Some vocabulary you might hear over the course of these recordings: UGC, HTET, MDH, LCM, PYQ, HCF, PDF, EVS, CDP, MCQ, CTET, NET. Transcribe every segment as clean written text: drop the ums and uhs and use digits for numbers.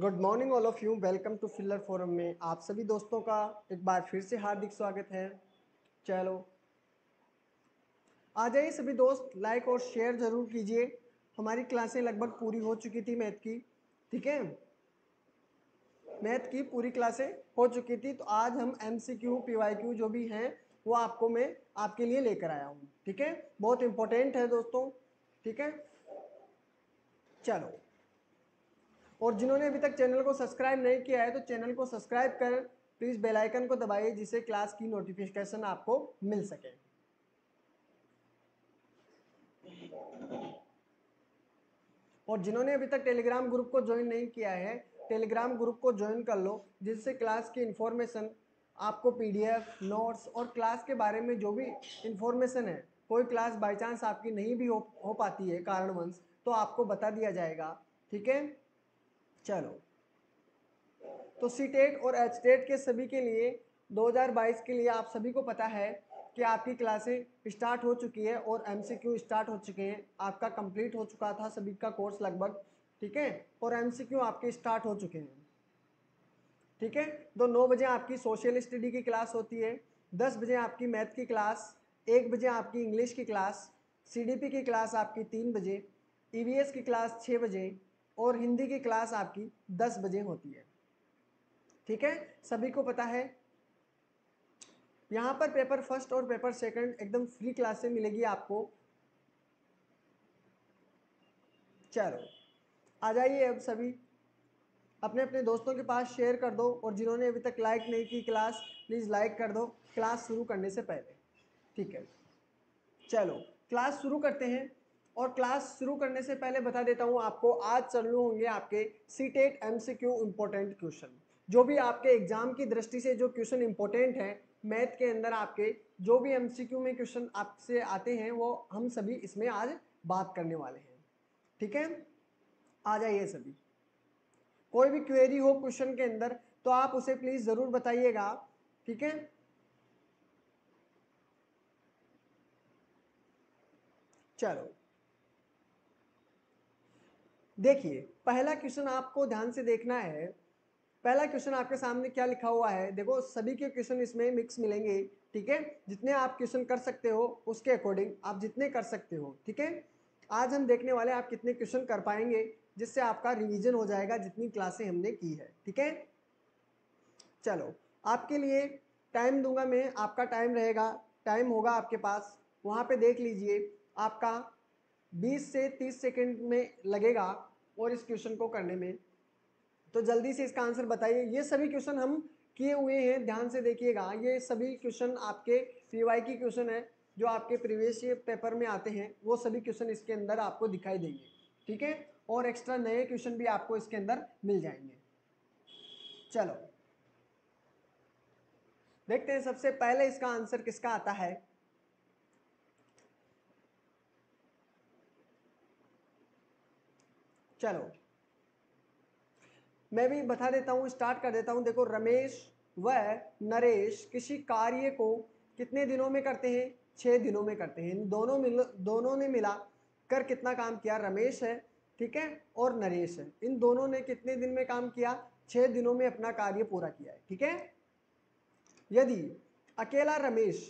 Good morning all of you, welcome to filler forum में आप सभी दोस्तों का एक बार फिर से हार्दिक स्वागत है। चलो आ जाइए सभी दोस्त, लाइक और शेयर ज़रूर कीजिए। हमारी क्लासें लगभग पूरी हो चुकी थी मैथ की, ठीक है, मैथ की पूरी क्लासें हो चुकी थी। तो आज हम एमसीक्यू पीवाईक्यू जो भी हैं वो आपको मैं आपके लिए लेकर आया हूँ, ठीक है, बहुत इम्पोर्टेंट है दोस्तों, ठीक है। चलो, और जिन्होंने अभी तक चैनल को सब्सक्राइब नहीं किया है तो चैनल को सब्सक्राइब कर प्लीज़ बेल आइकन को दबाइए, जिससे क्लास की नोटिफिकेशन आपको मिल सके। और जिन्होंने अभी तक टेलीग्राम ग्रुप को ज्वाइन नहीं किया है, टेलीग्राम ग्रुप को ज्वाइन कर लो, जिससे क्लास की इन्फॉर्मेशन आपको PDF, नोट्स और क्लास के बारे में जो भी इन्फॉर्मेशन है, कोई क्लास बाई चांस आपकी नहीं भी हो पाती है कारणवंश, तो आपको बता दिया जाएगा, ठीक है। चलो, तो CTET और HTET के सभी के लिए 2022 के लिए आप सभी को पता है कि आपकी क्लासें स्टार्ट हो चुकी है और MCQ स्टार्ट हो चुके हैं। आपका कंप्लीट हो चुका था सभी का कोर्स लगभग, ठीक है, और MCQ आपके स्टार्ट हो चुके हैं, ठीक है। तो 9 बजे आपकी सोशल स्टडी की क्लास होती है, 10 बजे आपकी मैथ की क्लास, 1 बजे आपकी इंग्लिश की क्लास, CDP की क्लास आपकी 3 बजे, EVS की क्लास 6 बजे और हिंदी की क्लास आपकी 10 बजे होती है, ठीक है, सभी को पता है। यहाँ पर पेपर फर्स्ट और पेपर सेकंड एकदम फ्री क्लासें मिलेगी आपको। चलो आ जाइए, अब सभी अपने अपने दोस्तों के पास शेयर कर दो, और जिन्होंने अभी तक लाइक नहीं की क्लास प्लीज़ लाइक कर दो क्लास शुरू करने से पहले, ठीक है। चलो क्लास शुरू करते हैं, और क्लास शुरू करने से पहले बता देता हूँ आपको, आज चालू होंगे आपके CTET MCQ इम्पोर्टेंट क्वेश्चन। जो भी आपके एग्जाम की दृष्टि से जो क्वेश्चन इम्पोर्टेंट हैं मैथ के अंदर, आपके जो भी MCQ में क्वेश्चन आपसे आते हैं वो हम सभी इसमें आज बात करने वाले हैं, ठीक है। आ जाइए सभी, कोई भी क्वेरी हो क्वेश्चन के अंदर तो आप उसे प्लीज़ ज़रूर बताइएगा, ठीक है। चलो देखिए, पहला क्वेश्चन आपको ध्यान से देखना है। पहला क्वेश्चन आपके सामने क्या लिखा हुआ है, देखो सभी के क्वेश्चन इसमें मिक्स मिलेंगे, ठीक है, जितने आप क्वेश्चन कर सकते हो उसके अकॉर्डिंग आप जितने कर सकते हो, ठीक है। आज हम देखने वाले आप कितने क्वेश्चन कर पाएंगे, जिससे आपका रिवीजन हो जाएगा जितनी क्लासें हमने की है, ठीक है। चलो आपके लिए टाइम दूंगा मैं, आपका टाइम रहेगा, टाइम होगा आपके पास, वहाँ पर देख लीजिए, आपका 20 से 30 सेकेंड में लगेगा और इस क्वेश्चन को करने में, तो जल्दी से इसका आंसर बताइए। ये सभी क्वेश्चन हम किए हुए हैं, ध्यान से देखिएगा, ये सभी क्वेश्चन आपके PYQ क्वेश्चन है जो आपके प्रीवियस पेपर में आते हैं, वो सभी क्वेश्चन इसके अंदर आपको दिखाई देंगे, ठीक है, और एक्स्ट्रा नए क्वेश्चन भी आपको इसके अंदर मिल जाएंगे। चलो देखते हैं सबसे पहले इसका आंसर किसका आता है। चलो मैं भी बता देता हूँ, स्टार्ट कर देता हूँ। देखो, रमेश व नरेश किसी कार्य को कितने दिनों में करते हैं? 6 दिनों में करते हैं। दोनों ने मिला कर कितना काम किया? रमेश है, ठीक है, और नरेश है, इन दोनों ने कितने दिन में काम किया? 6 दिनों में अपना कार्य पूरा किया है, ठीक है। यदि अकेला रमेश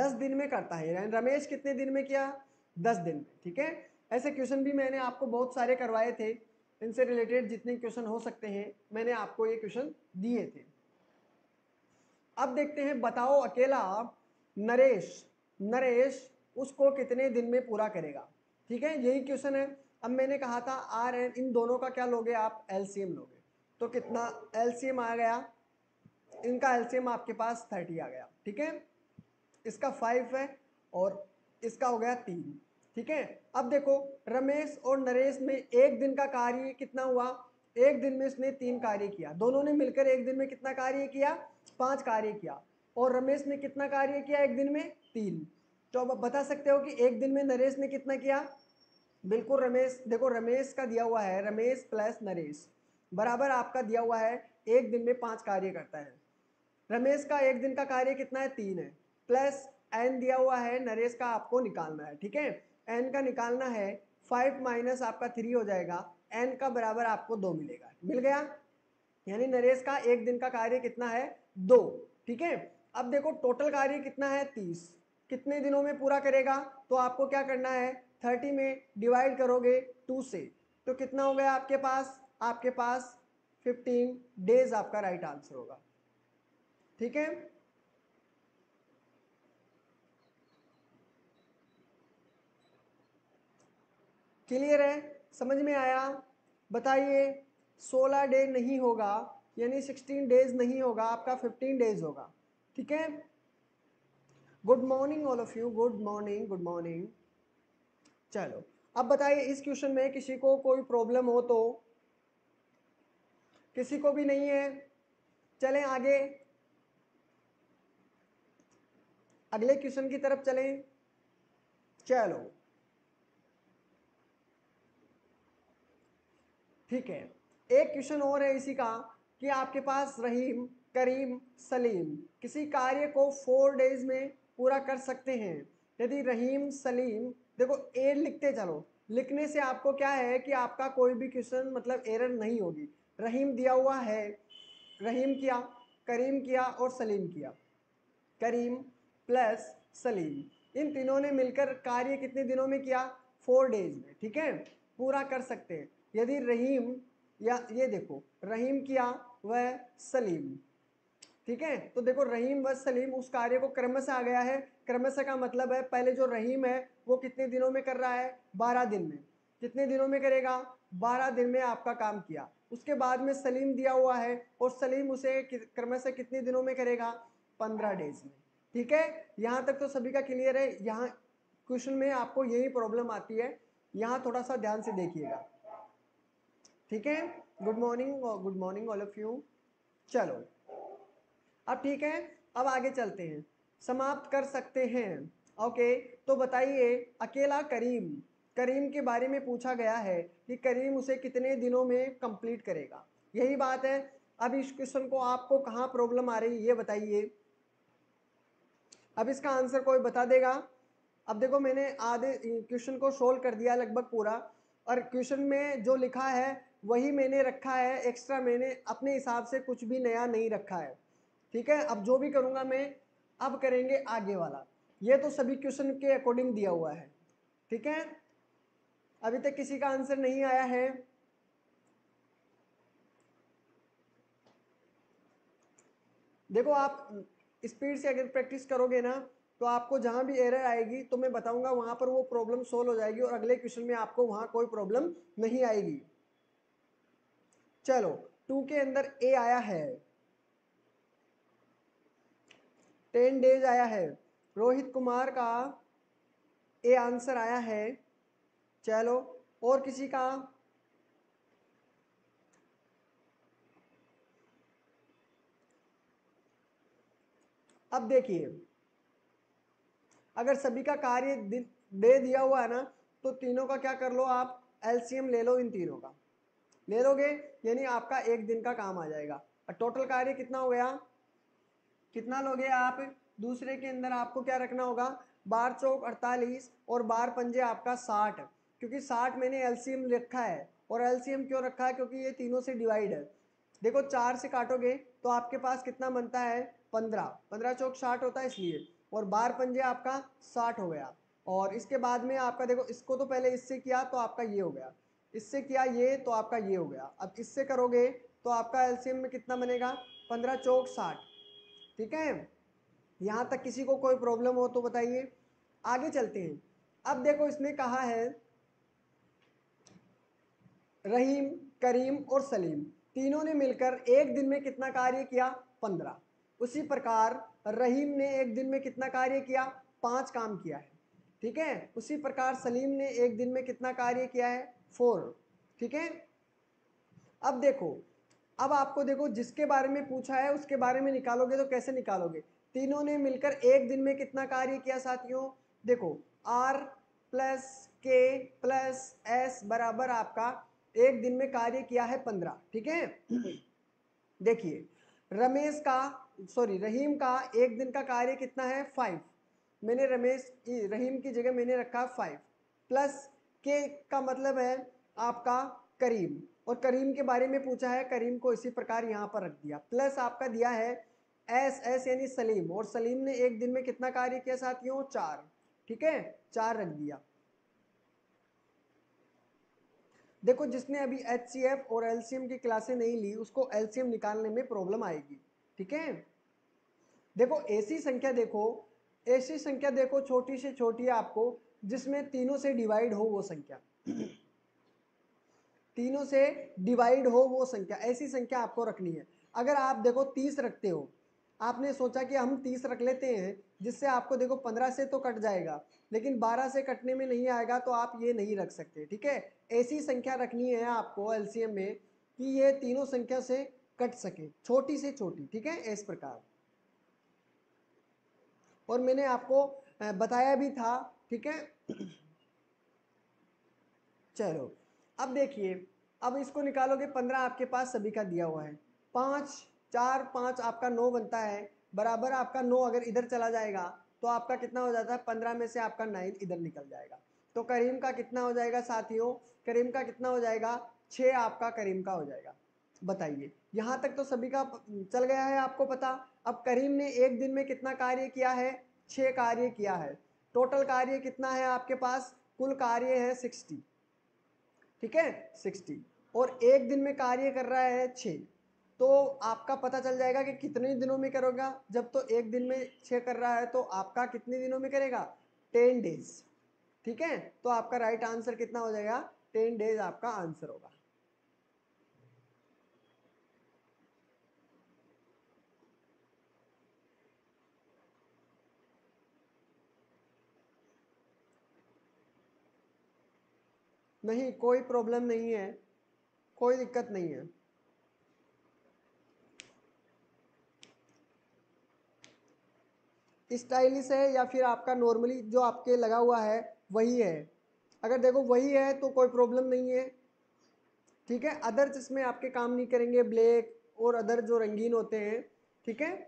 10 दिन में करता है, रमेश कितने दिन में किया? 10 दिन में, ठीक है। ऐसे क्वेश्चन भी मैंने आपको बहुत सारे करवाए थे, इनसे रिलेटेड जितने क्वेश्चन हो सकते हैं मैंने आपको ये क्वेश्चन दिए थे। अब देखते हैं, बताओ अकेला नरेश उसको कितने दिन में पूरा करेगा, ठीक है, यही क्वेश्चन है। अब मैंने कहा था RN, इन दोनों का क्या लोगे आप? LCM लोगे, तो कितना LCM आ गया इनका? LCM आपके पास 30 आ गया, ठीक है, इसका 5 है और इसका हो गया 3, ठीक है। अब देखो, रमेश और नरेश में एक दिन का कार्य कितना हुआ? एक दिन में इसने 3 कार्य किया, दोनों ने मिलकर एक दिन में कितना कार्य किया? 5 कार्य किया, और रमेश ने कितना कार्य किया एक दिन में? 3। तो अब बता सकते हो कि एक दिन में नरेश ने कितना किया? बिल्कुल रमेश, देखो रमेश का दिया हुआ है, रमेश प्लस नरेश बराबर आपका दिया हुआ है, एक दिन में 5 कार्य करता है, रमेश का एक दिन का कार्य कितना है? 3 है, प्लस N दिया हुआ है, नरेश का आपको निकालना है, ठीक है, N का निकालना है, 5 माइनस आपका 3 हो जाएगा, n का बराबर आपको 2 मिलेगा। मिल गया, यानी नरेश का एक दिन का कार्य कितना है, 2। ठीक है, अब देखो टोटल कार्य कितना है, 30। कितने दिनों में पूरा करेगा, तो आपको क्या करना है, 30 में डिवाइड करोगे 2 से, तो कितना हो गया आपके पास, 15 डेज आपका राइट आंसर होगा। ठीक है, क्लियर है, समझ में आया। बताइए 16 डे नहीं होगा, यानी 16 डेज नहीं होगा, आपका 15 डेज होगा। ठीक है, good morning all of you, good morning, good morning. चलो अब बताइए इस क्वेश्चन में किसी को कोई प्रॉब्लम हो तो, किसी को भी नहीं है, चलें आगे अगले क्वेश्चन की तरफ चलें। चलो ठीक है, एक क्वेश्चन और है इसी का कि आपके पास रहीम, करीम, सलीम किसी कार्य को 4 डेज में पूरा कर सकते हैं। यदि रहीम, सलीम, देखो ए लिखते चलो, लिखने से आपको क्या है कि आपका कोई भी क्वेश्चन मतलब एरर नहीं होगी। रहीम दिया हुआ है, रहीम किया, करीम किया और सलीम किया, करीम प्लस सलीम, इन तीनों ने मिलकर कार्य कितने दिनों में किया, 4 डेज में। ठीक है, पूरा कर सकते हैं। यदि रहीम, या ये देखो रहीम किया वह सलीम, ठीक है, तो देखो रहीम व सलीम उस कार्य को क्रमशः आ गया है। क्रमशः का मतलब है पहले जो रहीम है वो कितने दिनों में कर रहा है, 12 दिन में। कितने दिनों में करेगा, 12 दिन में आपका काम किया। उसके बाद में सलीम दिया हुआ है और सलीम उसे क्रमशः कितने दिनों में करेगा, 15 डेज में। ठीक है, यहाँ तक तो सभी का क्लियर है। यहाँ क्वेश्चन में आपको यही प्रॉब्लम आती है, यहाँ थोड़ा सा ध्यान से देखिएगा। ठीक है, good morning, good morning all of you. चलो अब ठीक है, अब आगे चलते हैं। समाप्त कर सकते हैं, ओके। तो बताइए अकेला करीम, करीम के बारे में पूछा गया है कि करीम उसे कितने दिनों में कंप्लीट करेगा। यही बात है, अब इस क्वेश्चन को आपको कहाँ प्रॉब्लम आ रही है ये बताइए। अब इसका आंसर कोई बता देगा। अब देखो मैंने आधे क्वेश्चन को सोल्व कर दिया लगभग पूरा, और क्वेश्चन में जो लिखा है वही मैंने रखा है, एक्स्ट्रा मैंने अपने हिसाब से कुछ भी नया नहीं रखा है। ठीक है, अब जो भी करूँगा मैं, अब करेंगे आगे वाला। ये तो सभी क्वेश्चन के अकॉर्डिंग दिया हुआ है। ठीक है, अभी तक किसी का आंसर नहीं आया है। देखो आप स्पीड से अगर प्रैक्टिस करोगे ना, तो आपको जहाँ भी एरर आएगी तो मैं बताऊंगा, वहाँ पर वो प्रॉब्लम सोल्व हो जाएगी और अगले क्वेश्चन में आपको वहाँ कोई प्रॉब्लम नहीं आएगी। चलो 2 के अंदर ए आया है, 10 डेज आया है। रोहित कुमार का ए आंसर आया है। चलो और किसी का, अब देखिए अगर सभी का कार्य दे दिया हुआ है ना, तो तीनों का क्या कर लो आप, एलसीएम ले लो, इन तीनों का ले लोगे, यानी आपका एक दिन का काम आ जाएगा। और टोटल कार्य कितना हो गया, कितना लोगे आप, दूसरे के अंदर आपको क्या रखना होगा, 12 चौक 48 और 12 पंजे आपका 60, क्योंकि 60 मैंने एलसीएम रखा है। और एलसीएम क्यों रखा है, क्योंकि ये तीनों से डिवाइड है। देखो 4 से काटोगे तो आपके पास कितना बनता है, 15, 15 चौक 60 होता है, इसलिए, और 12 पंजे आपका 60 हो गया। और इसके बाद में आपका देखो, इसको तो पहले इससे किया तो आपका ये हो गया, इससे किया ये तो आपका ये हो गया। अब इससे करोगे तो आपका एलसीएम में कितना बनेगा, 15 चौक 60। ठीक है, यहाँ तक किसी को कोई प्रॉब्लम हो तो बताइए, आगे चलते हैं। अब देखो इसने कहा है रहीम, करीम और सलीम तीनों ने मिलकर एक दिन में कितना कार्य किया, 15। उसी प्रकार रहीम ने एक दिन में कितना कार्य किया, 5 काम किया है। ठीक है, उसी प्रकार सलीम ने एक दिन में कितना कार्य किया है, 4। ठीक है, अब देखो, अब आपको देखो जिसके बारे में पूछा है उसके बारे में निकालोगे तो कैसे निकालोगे, तीनों ने मिलकर एक दिन में कितना कार्य किया साथियों। देखो R+K+S बराबर आपका एक दिन में कार्य किया है 15। ठीक है, देखिए रमेश का, सॉरी रहीम का एक दिन का कार्य कितना है, 5। मैंने रहीम की जगह मैंने रखा 5 प्लस K का मतलब है आपका करीम, और करीम के बारे में पूछा है, करीम को इसी प्रकार यहाँ पर रख दिया। प्लस आपका दिया है एस, एस यानी सलीम, और सलीम ने एक दिन में कितना कार्य किया साथियों? 4। ठीक है, 4 रख दिया। देखो जिसने अभी HCF और LCM की क्लासें नहीं ली उसको LCM निकालने में प्रॉब्लम आएगी। ठीक है, देखो ऐसी संख्या देखो, ऐसी संख्या देखो छोटी से छोटी है आपको, जिसमें तीनों से डिवाइड हो वो संख्या, तीनों से डिवाइड हो वो संख्या, ऐसी संख्या आपको रखनी है। अगर आप देखो 30 रखते हो, आपने सोचा कि हम 30 रख लेते हैं, जिससे आपको देखो 15 से तो कट जाएगा, लेकिन 12 से कटने में नहीं आएगा, तो आप ये नहीं रख सकते। ठीक है, ऐसी संख्या रखनी है आपको LCM में कि ये तीनों संख्या से कट सके, छोटी से छोटी। ठीक है, इस प्रकार। और मैंने आपको बताया भी था। ठीक है, चलो अब देखिए, अब इसको निकालोगे। 15 आपके पास सभी का दिया हुआ है, 5, 4, 5 आपका 9 बनता है, बराबर आपका 9 अगर इधर चला जाएगा तो आपका कितना हो जाता है? 15 में से आपका 9 इधर निकल जाएगा, तो करीम का कितना हो जाएगा साथियों? करीम का कितना हो जाएगा? 6 आपका करीम का हो जाएगा। बताइए, यहाँ तक तो सभी का चल गया है, आपको पता। अब करीम ने एक दिन में कितना कार्य किया है? 6 कार्य किया है। टोटल कार्य कितना है आपके पास? कुल कार्य है 60। ठीक है, 60, और एक दिन में कार्य कर रहा है 6, तो आपका पता चल जाएगा कि कितने दिनों में करोगा। जब तो एक दिन में 6 कर रहा है, तो आपका कितने दिनों में करेगा? 10 डेज। ठीक है, तो आपका राइट आंसर कितना हो जाएगा? 10 डेज आपका आंसर होगा। नहीं, कोई प्रॉब्लम नहीं है, कोई दिक्कत नहीं है। स्टाइलिश है या फिर आपका नॉर्मली जो आपके लगा हुआ है वही है, अगर देखो वही है तो कोई प्रॉब्लम नहीं है। ठीक है, अदर जिसमें आपके काम नहीं करेंगे, ब्लैक और अदर जो रंगीन होते हैं। ठीक है,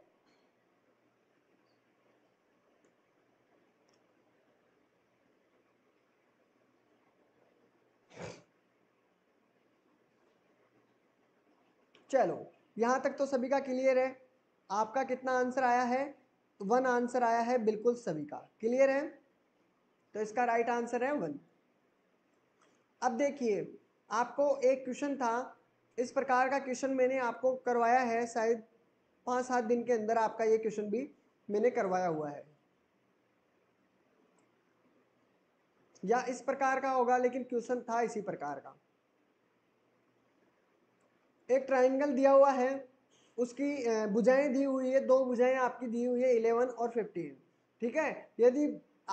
चलो यहां तक तो सभी का क्लियर है। आपका कितना आंसर आया है? 1 आंसर आया है बिल्कुल सभी का। क्लियर है, तो इसका राइट आंसर है 1। अब देखिए, आपको एक क्वेश्चन था, इस प्रकार का क्वेश्चन मैंने आपको करवाया है, शायद 5-7 दिन के अंदर आपका ये क्वेश्चन भी मैंने करवाया हुआ है, या इस प्रकार का होगा, लेकिन क्वेश्चन था इसी प्रकार का। एक ट्रायंगल दिया हुआ है, उसकी भुजाएं दी हुई है, 2 भुजाएं आपकी दी हुई है, 11 और 15। ठीक है, यदि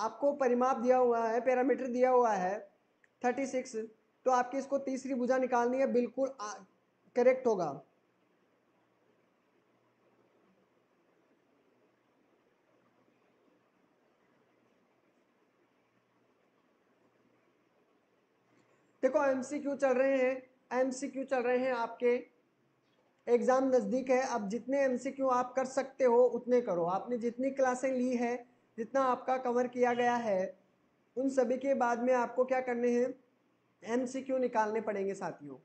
आपको परिमाप दिया हुआ है, पैरामीटर दिया हुआ है 36, तो आपकी इसको तीसरी भुजा निकालनी है। बिल्कुल करेक्ट होगा, देखो एमसीक्यू चल रहे हैं, एमसीक्यू चल रहे हैं, आपके एग्ज़ाम नज़दीक है। अब जितने एमसीक्यू आप कर सकते हो उतने करो। आपने जितनी क्लासें ली है, जितना आपका कवर किया गया है, उन सभी के बाद में आपको क्या करने हैं? एमसीक्यू निकालने पड़ेंगे साथियों।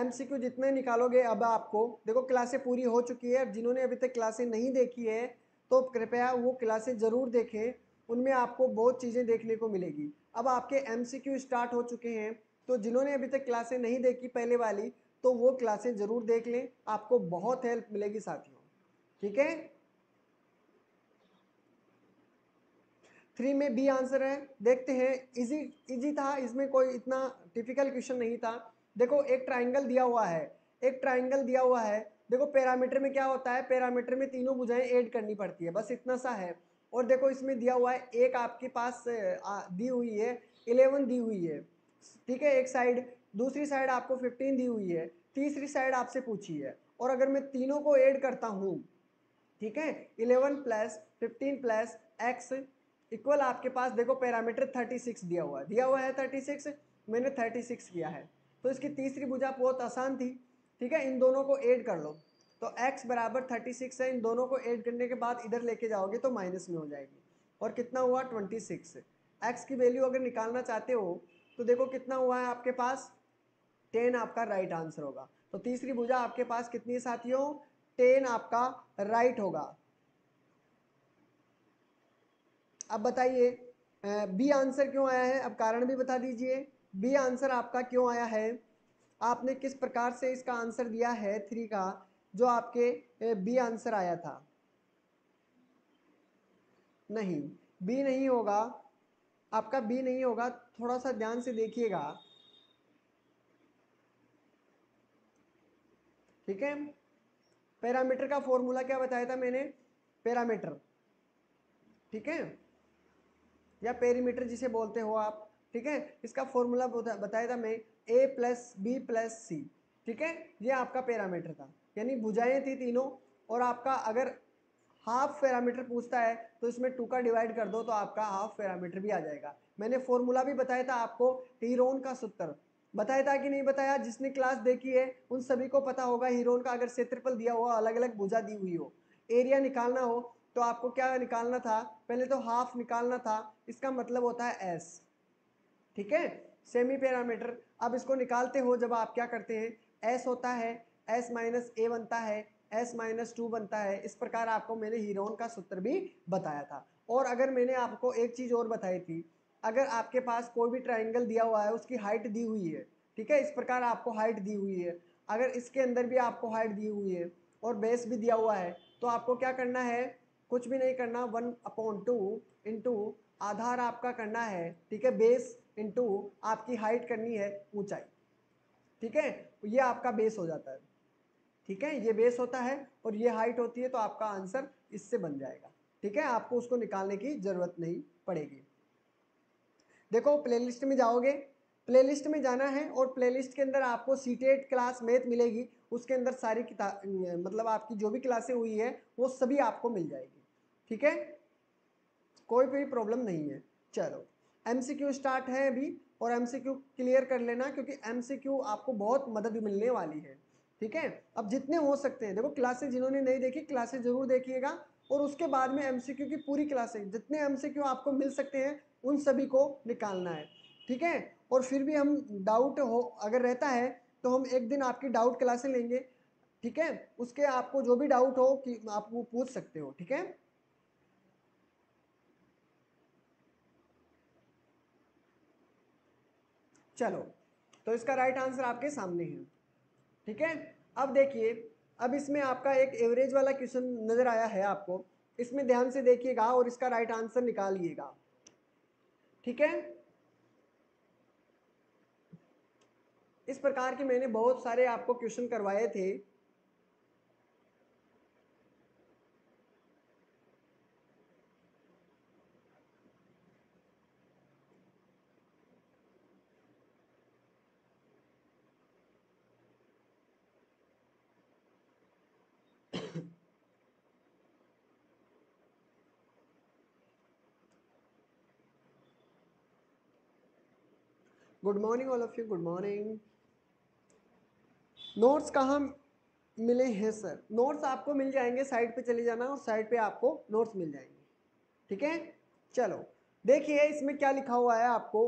एमसीक्यू जितने निकालोगे, अब आपको देखो क्लासें पूरी हो चुकी है। जिन्होंने अभी तक क्लासें नहीं देखी है तो कृपया वो क्लासें ज़रूर देखें, उनमें आपको बहुत चीज़ें देखने को मिलेगी। अब आपके एमसीक्यू स्टार्ट हो चुके हैं, तो जिन्होंने अभी तक क्लासें नहीं देखी पहले वाली, तो वो क्लासें जरूर देख लें, आपको बहुत हेल्प मिलेगी साथियों। ठीक है, 3 में बी आंसर है। देखते हैं, इजी था, इसमें कोई इतना टिपिकल क्वेश्चन नहीं था। देखो एक ट्रायंगल दिया हुआ है, एक ट्रायंगल दिया हुआ है। देखो पैरामीटर में क्या होता है? पैरामीटर में 3 भुजाएं ऐड करनी पड़ती है, बस इतना सा है। और देखो इसमें दिया हुआ है, एक आपके पास दी हुई है 11 दी हुई है, ठीक है, एक साइड, दूसरी साइड आपको 15 दी हुई है, तीसरी साइड आपसे पूछी है। और अगर मैं तीनों को ऐड करता हूँ, ठीक है, 11 + 15 + x इक्वल आपके पास देखो पैरामीटर 36 दिया हुआ है, मैंने 36 किया है, तो इसकी तीसरी भुजा बहुत आसान थी। ठीक है, इन दोनों को ऐड कर लो, तो x बराबर 36 है। इन दोनों को ऐड करने के बाद इधर लेके जाओगे तो माइनस में हो जाएगी, और कितना हुआ? 26। x की वैल्यू अगर निकालना चाहते हो तो देखो कितना हुआ है आपके पास 10 आपका राइट आंसर होगा। तो तीसरी भुजा आपके पास कितनी साथियों, 10 आपका राइट होगा। अब बताइए बी आंसर क्यों आया है, अब कारण भी बता दीजिए बी आंसर आपका क्यों आया है, आपने किस प्रकार से इसका आंसर दिया है 3 का, जो आपके बी आंसर आया था। नहीं बी नहीं होगा, आपका बी नहीं होगा, थोड़ा सा ध्यान से देखिएगा, ठीक है। पैरामीटर का फॉर्मूला क्या बताया था मैंने, पैरामीटर, ठीक है, या पेरीमीटर जिसे बोलते हो आप, ठीक है, इसका फॉर्मूला बताया था मैं a+b+c, ठीक है, ये आपका पैरामीटर था, यानी भुजाएं थी तीनों। और आपका अगर हाफ पैरामीटर पूछता है तो इसमें 2 का डिवाइड कर दो तो आपका हाफ पैरामीटर भी आ जाएगा। मैंने फॉर्मूला भी बताया था आपको हीरोन का सूत्र, बताया था कि नहीं बताया, जिसने क्लास देखी है उन सभी को पता होगा। हीरोन का अगर क्षेत्रफल दिया हुआ, अलग अलग भुजा दी हुई हो, एरिया निकालना हो तो आपको क्या निकालना था, पहले तो हाफ निकालना था, इसका मतलब होता है एस, ठीक है, सेमी पैरामीटर। अब इसको निकालते हो जब आप क्या करते हैं, एस होता है, एस माइनस ए बनता है, एस माइनस 2 बनता है। इस प्रकार आपको मैंने हीरोन का सूत्र भी बताया था। और अगर मैंने आपको एक चीज़ और बताई थी, अगर आपके पास कोई भी ट्राइंगल दिया हुआ है, उसकी हाइट दी हुई है, ठीक है, इस प्रकार आपको हाइट दी हुई है, अगर इसके अंदर भी आपको हाइट दी हुई है और बेस भी दिया हुआ है, तो आपको क्या करना है, कुछ भी नहीं करना, 1/2 इंटू आधार आपका करना है, ठीक है, बेस इंटू आपकी हाइट करनी है, ऊंचाई, ठीक है, ये आपका बेस हो जाता है, ठीक है, ये बेस होता है और ये हाइट होती है, तो आपका आंसर इससे बन जाएगा, ठीक है, आपको उसको निकालने की ज़रूरत नहीं पड़ेगी। देखो प्लेलिस्ट में जाओगे, प्लेलिस्ट में जाना है और प्लेलिस्ट के अंदर आपको CTET क्लास मैथ मिलेगी, उसके अंदर सारी किताब मतलब आपकी जो भी क्लासें हुई है वो सभी आपको मिल जाएगी, ठीक है, कोई भी प्रॉब्लम नहीं है। चलो MCQ स्टार्ट है अभी, और MCQ क्लियर कर लेना, क्योंकि MCQ आपको बहुत मदद मिलने वाली है, ठीक है। अब जितने हो सकते हैं, देखो क्लासें जिन्होंने नहीं देखी क्लासें ज़रूर देखिएगा, और उसके बाद में MCQ की पूरी क्लासें, जितने MCQ आपको मिल सकते हैं उन सभी को निकालना है, ठीक है। और फिर भी हम डाउट हो अगर रहता है तो हम एक दिन आपकी डाउट क्लासें लेंगे, ठीक है, उसके आपको जो भी डाउट हो कि आप वो पूछ सकते हो, ठीक है। चलो तो इसका राइट आंसर आपके सामने है, ठीक है। अब देखिए, अब इसमें आपका एक एवरेज वाला क्वेश्चन नज़र आया है आपको, इसमें ध्यान से देखिएगा और इसका राइट आंसर निकालिएगा, ठीक है। इस प्रकार के मैंने बहुत सारे आपको क्वेश्चन करवाए थे, good morning all of you, good morning. Notes कहाँ मिले हैं सर, नोट्स आपको मिल जाएंगे, साइट पे चले जाना और साइट पे आपको नोट्स मिल जाएंगे, ठीक है। चलो देखिए इसमें क्या लिखा हुआ है, आपको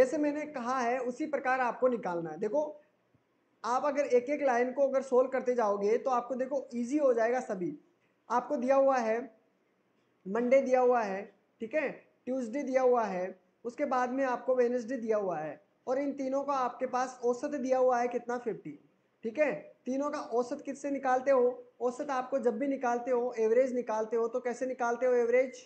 जैसे मैंने कहा है उसी प्रकार आपको निकालना है। देखो आप अगर एक एक लाइन को अगर सोल्व करते जाओगे तो आपको देखो ईजी हो जाएगा सभी। आपको दिया हुआ है मंडे दिया हुआ है, ठीक है, ट्यूजडे दिया हुआ है, उसके बाद में आपको वेडनेसडे दिया हुआ है, और इन तीनों का आपके पास औसत दिया हुआ है कितना 50, ठीक है। तीनों का औसत किससे निकालते हो, औसत आपको जब भी निकालते हो एवरेज निकालते हो, तो कैसे निकालते हो एवरेज,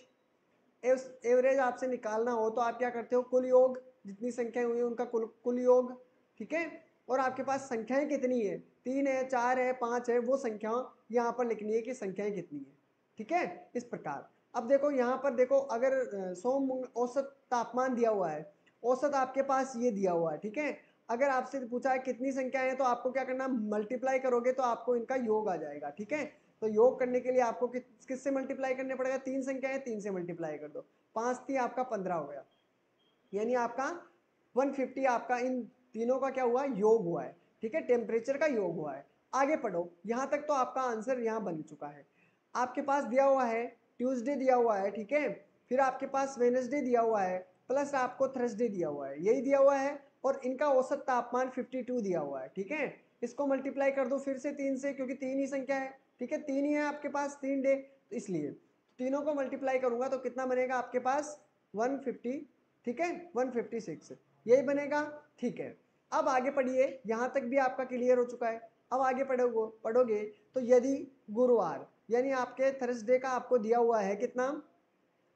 एवरेज आपसे निकालना हो तो आप क्या करते हो, कुल योग, जितनी संख्याएं हुई उनका कुल योग, ठीक है। और आपके पास संख्याएं कितनी है, 3 है, 4 है, 5 है, वो संख्या यहाँ पर लिखनी है कि संख्याएँ कितनी है, ठीक है, इस प्रकार। अब देखो यहाँ पर देखो, अगर सोम औसत तापमान दिया हुआ है, औसत आपके पास ये दिया हुआ है, ठीक है। अगर आपसे पूछा है कितनी संख्याएं हैं तो आपको क्या करना, मल्टीप्लाई करोगे तो आपको इनका योग आ जाएगा, ठीक है। तो योग करने के लिए आपको किससे मल्टीप्लाई करने पड़ेगा, 3 संख्याएं 3 से मल्टीप्लाई कर दो, 5×3 आपका 15 हो गया, यानी आपका 150 आपका इन तीनों का क्या हुआ, योग हुआ है, ठीक है, टेम्परेचर का योग हुआ है। आगे पढ़ो, यहाँ तक तो आपका आंसर यहाँ बन चुका है। आपके पास दिया हुआ है ट्यूसडे दिया हुआ है, ठीक है, फिर आपके पास वेडनेसडे दिया हुआ है, प्लस आपको थर्सडे दिया हुआ है, यही दिया हुआ है, और इनका औसत तापमान 52 दिया हुआ है। ठीक है, इसको मल्टीप्लाई कर दो फिर से 3 से, क्योंकि 3 ही संख्या है। ठीक है, 3 ही है आपके पास 3 डे, तो इसलिए तीनों को मल्टीप्लाई करूंगा तो कितना बनेगा आपके पास 150। ठीक है, 156 यही बनेगा। ठीक है, अब आगे पढ़िए, यहाँ तक भी आपका क्लियर हो चुका है। अब आगे पढ़ोगे तो यदि गुरुवार यानी आपके थर्सडे का आपको दिया हुआ है कितना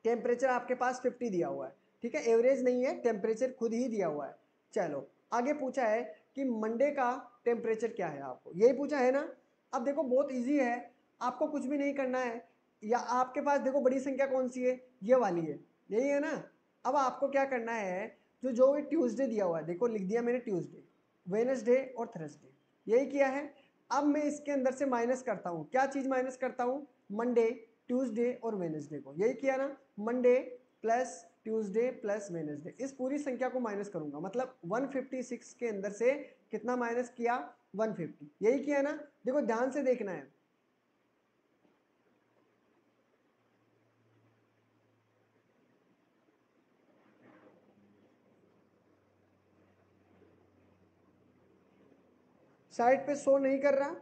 टेम्परेचर आपके पास 50 दिया हुआ है। ठीक है, एवरेज नहीं है, टेम्परेचर खुद ही दिया हुआ है। चलो आगे पूछा है कि मंडे का टेम्परेचर क्या है, आपको यही पूछा है ना। अब देखो बहुत इजी है, आपको कुछ भी नहीं करना है। या आपके पास देखो बड़ी संख्या कौन सी है, ये वाली है, यही है ना। अब आपको क्या करना है, जो भी ट्यूसडे दिया हुआ है, देखो लिख दिया मैंने ट्यूसडे, वेनसडे और थर्सडे, यही किया है। अब मैं इसके अंदर से माइनस करता हूँ, क्या चीज़ माइनस करता हूँ, मंडे ट्यूसडे और वेनसडे को, यही किया ना, Monday plus Tuesday plus Wednesday, इस पूरी संख्या को माइनस करूंगा। मतलब 156 के अंदर से कितना माइनस किया, 150, यही किया ना। देखो ध्यान से देखना है, साइट पे शो नहीं कर रहा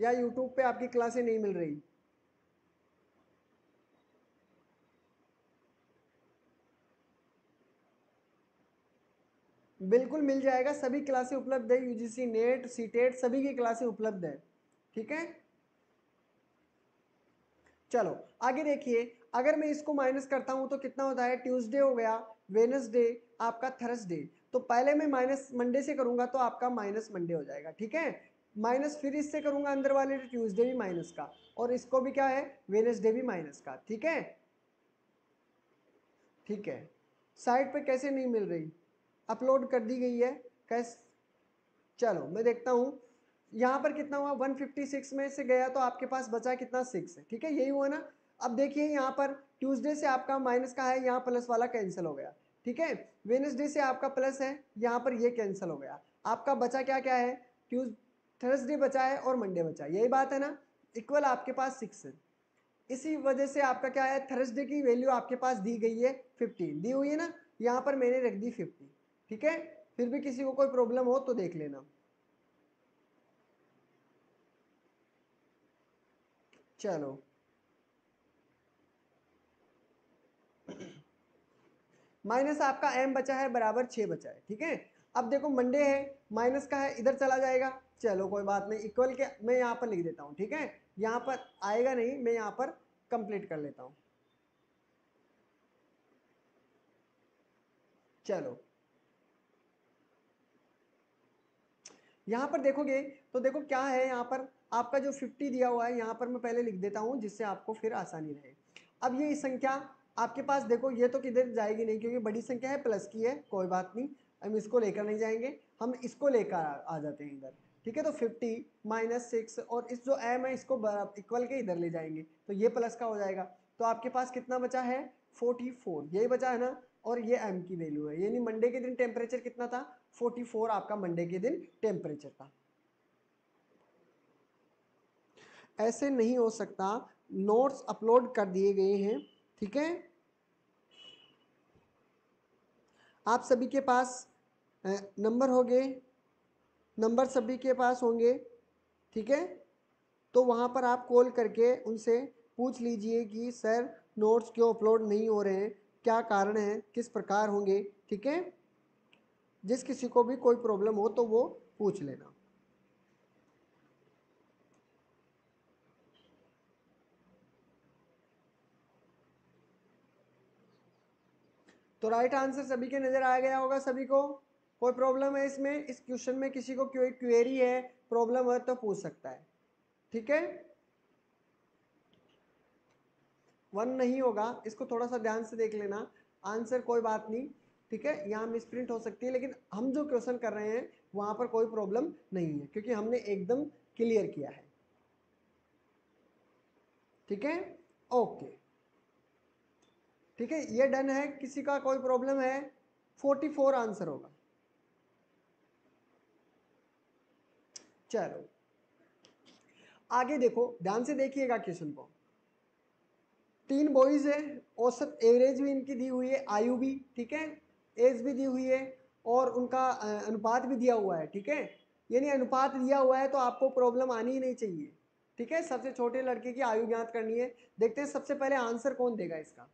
या यूट्यूब पे आपकी क्लासें नहीं मिल रही। बिल्कुल मिल जाएगा, सभी क्लासें उपलब्ध है, यूजीसी नेट सीटेट सभी की क्लासें उपलब्ध है। ठीक है, चलो आगे देखिए, अगर मैं इसको माइनस करता हूं तो कितना होता है, ट्यूसडे हो गया, वेनसडे आपका, थर्सडे, तो पहले मैं माइनस मंडे से करूंगा तो आपका माइनस मंडे हो जाएगा। ठीक है, माइनस फिर इससे करूंगा अंदर वाले, ट्यूसडे भी माइनस का, और इसको भी क्या है, वेनसडे भी माइनस का। ठीक है, ठीक है, साइट पे कैसे नहीं मिल रही, अपलोड कर दी गई है कैसे, चलो मैं देखता हूँ। यहाँ पर कितना हुआ, 156 में से गया तो आपके पास बचा कितना, 6 है। ठीक है, यही हुआ ना। अब देखिए यहाँ पर ट्यूसडे से आपका माइनस का है, यहाँ प्लस वाला कैंसिल हो गया। ठीक है, वेडनेसडे से आपका प्लस है, यहाँ पर ये कैंसिल हो गया, आपका बचा क्या क्या है, ट्यूज थर्सडे बचा है और मंडे बचा है, यही बात है ना, इक्वल आपके पास 6 है। इसी वजह से आपका क्या है, थर्सडे की वैल्यू आपके पास दी गई है 15 दी हुई है ना, यहाँ पर मैंने रख दी 50। ठीक है, फिर भी किसी को कोई प्रॉब्लम हो तो देख लेना। चलो माइनस आपका m बचा है बराबर 6 बचा है। ठीक है, अब देखो मंडे है, माइनस का है, इधर चला जाएगा, चलो कोई बात नहीं, इक्वल के मैं यहाँ पर लिख देता हूँ। ठीक है, यहाँ पर आएगा नहीं, मैं यहाँ पर कंप्लीट कर लेता हूँ। चलो यहाँ पर देखोगे तो देखो क्या है, यहाँ पर आपका जो 50 दिया हुआ है, यहाँ पर मैं पहले लिख देता हूँ जिससे आपको फिर आसानी रहे। अब ये संख्या आपके पास देखो, ये तो किधर जाएगी नहीं क्योंकि बड़ी संख्या है, प्लस की है, कोई बात नहीं, हम इसको लेकर नहीं जाएंगे, हम इसको लेकर आ जाते हैं इधर। ठीक है, तो 50 माइनस 6 और इस जो m है इसको इक्वल के इधर ले जाएंगे तो ये प्लस का हो जाएगा। तो आपके पास कितना बचा है, 44, यही बचा है ना, और ये m की वैल्यू है, यानी मंडे के दिन टेम्परेचर कितना था, 44 आपका मंडे के दिन टेम्परेचर था। ऐसे नहीं हो सकता, नोट्स अपलोड कर दिए गए हैं। ठीक है, आप सभी के पास नंबर होंगे, नंबर सभी के पास होंगे। ठीक है, तो वहाँ पर आप कॉल करके उनसे पूछ लीजिए कि सर नोट्स क्यों अपलोड नहीं हो रहे हैं, क्या कारण है, किस प्रकार होंगे। ठीक है, जिस किसी को भी कोई प्रॉब्लम हो तो वो पूछ लेना। तो राइट आंसर सभी के नज़र आ गया होगा, सभी को कोई प्रॉब्लम है इसमें, इस क्वेश्चन में किसी को कोई क्वेरी है, प्रॉब्लम है तो पूछ सकता है। ठीक है, 1 नहीं होगा, इसको थोड़ा सा ध्यान से देख लेना, आंसर कोई बात नहीं। ठीक है, यहाँ मिसप्रिंट हो सकती है, लेकिन हम जो क्वेश्चन कर रहे हैं वहाँ पर कोई प्रॉब्लम नहीं है क्योंकि हमने एकदम क्लियर किया है। ठीक है, ओके, ठीक है, ये डन है, किसी का कोई प्रॉब्लम है, 44 आंसर होगा। चलो आगे देखो, ध्यान से देखिएगा क्वेश्चन को, 3 बॉयज़ है, औसत एवरेज भी इनकी दी हुई है, आयु भी, ठीक है, एज भी दी हुई है, और उनका अनुपात भी दिया हुआ है, ठीक है। यानी अनुपात दिया हुआ है तो आपको प्रॉब्लम आनी ही नहीं चाहिए, ठीक है। सबसे छोटे लड़के की आयु ज्ञात करनी है, देखते हैं सबसे पहले आंसर कौन देगा इसका,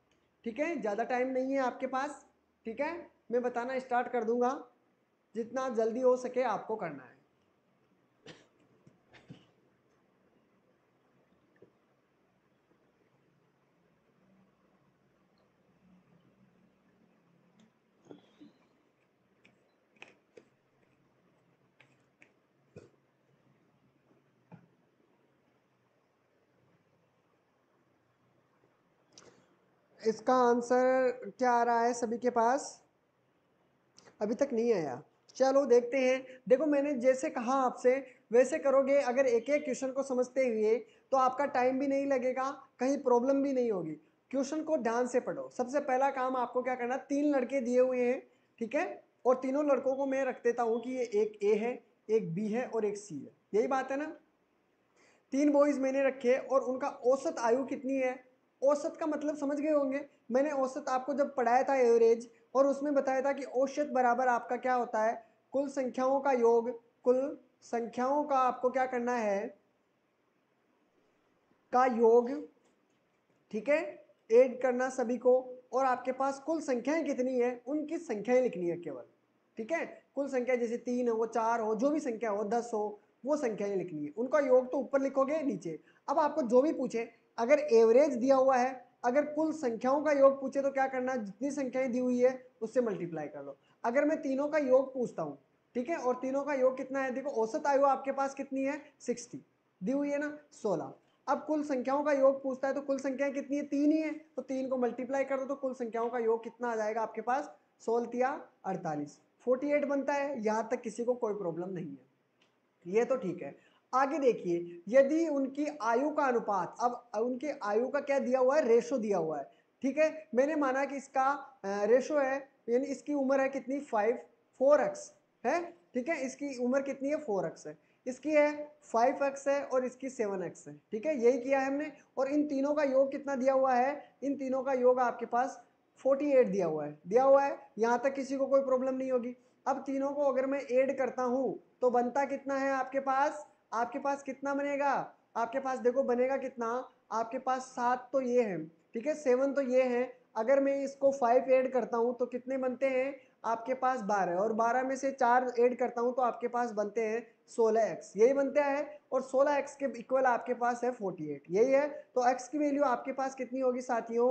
ठीक है। ज़्यादा टाइम नहीं है आपके पास, ठीक है, मैं बताना स्टार्ट कर दूंगा, जितना जल्दी हो सके आपको करना है। इसका आंसर क्या आ रहा है सभी के पास? अभी तक नहीं आया, चलो देखते हैं। देखो मैंने जैसे कहा आपसे वैसे करोगे अगर एक एक क्वेश्चन को समझते हुए, तो आपका टाइम भी नहीं लगेगा, कहीं प्रॉब्लम भी नहीं होगी। क्वेश्चन को ध्यान से पढ़ो। सबसे पहला काम आपको क्या करना, तीन लड़के दिए हुए हैं, ठीक है, और तीनों लड़कों को मैं रख देता हूँ कि ये एक ए है, एक बी है और एक सी है, यही बात है ना। तीन बॉयज़ मैंने रखे और उनका औसत आयु कितनी है। औसत का मतलब समझ गए होंगे, मैंने औसत आपको जब पढ़ाया था एवरेज, और उसमें बताया था कि औसत बराबर आपका क्या होता है, कुल संख्याओं का योग। कुल संख्याओं का आपको क्या करना है, का योग, ठीक है, ऐड करना सभी को, और आपके पास कुल संख्याएं कितनी है उनकी संख्याएं लिखनी है केवल, ठीक है। कुल संख्या जैसे 3 हो, 4 हो, जो भी संख्या हो, 10 हो, वो संख्याएं लिखनी है। उनका योग तो ऊपर लिखोगे नीचे। अब आपको जो भी पूछे, अगर एवरेज दिया हुआ है, अगर कुल संख्याओं का योग पूछे तो क्या करना, जितनी संख्याएं दी हुई है उससे मल्टीप्लाई कर लो। अगर मैं तीनों का योग पूछता हूँ, ठीक है, और तीनों का योग कितना है, देखो औसत आयु आपके पास कितनी है, 60 दी हुई है ना, 16। अब कुल संख्याओं का योग पूछता है तो कुल संख्याएं कितनी है, 3 ही है, तो 3 को मल्टीप्लाई कर दो तो कुल संख्याओं का योग कितना आ जाएगा आपके पास, 16×48 बनता है। यहाँ तक किसी को कोई प्रॉब्लम नहीं है, ये तो ठीक है। आगे देखिए, यदि उनकी आयु का अनुपात, अब उनके आयु का क्या दिया हुआ है, रेशो दिया हुआ है, ठीक है। मैंने माना कि इसका रेशो है, यानी इसकी उम्र है कितनी, 4x है, ठीक है, इसकी उम्र कितनी है, 4x है, इसकी है 5x है और इसकी 7x है, ठीक है, यही किया है हमने। और इन तीनों का योग कितना दिया हुआ है, इन तीनों का योग आपके पास 48 दिया हुआ है, यहाँ तक किसी को कोई प्रॉब्लम नहीं होगी। अब तीनों को अगर मैं ऐड करता हूँ तो बनता कितना है आपके पास, कितना बनेगा आपके पास, देखो बनेगा कितना आपके पास, 7 तो ये है, ठीक है, 7 तो ये है। अगर मैं इसको 5 ऐड करता हूँ तो कितने बनते हैं आपके पास, 12, और 12 में से 4 ऐड करता हूँ तो आपके पास बनते हैं 16x, यही बनता है। और 16x के इक्वल आपके पास है 48, यही है। तो x की वैल्यू आपके पास कितनी होगी साथियों,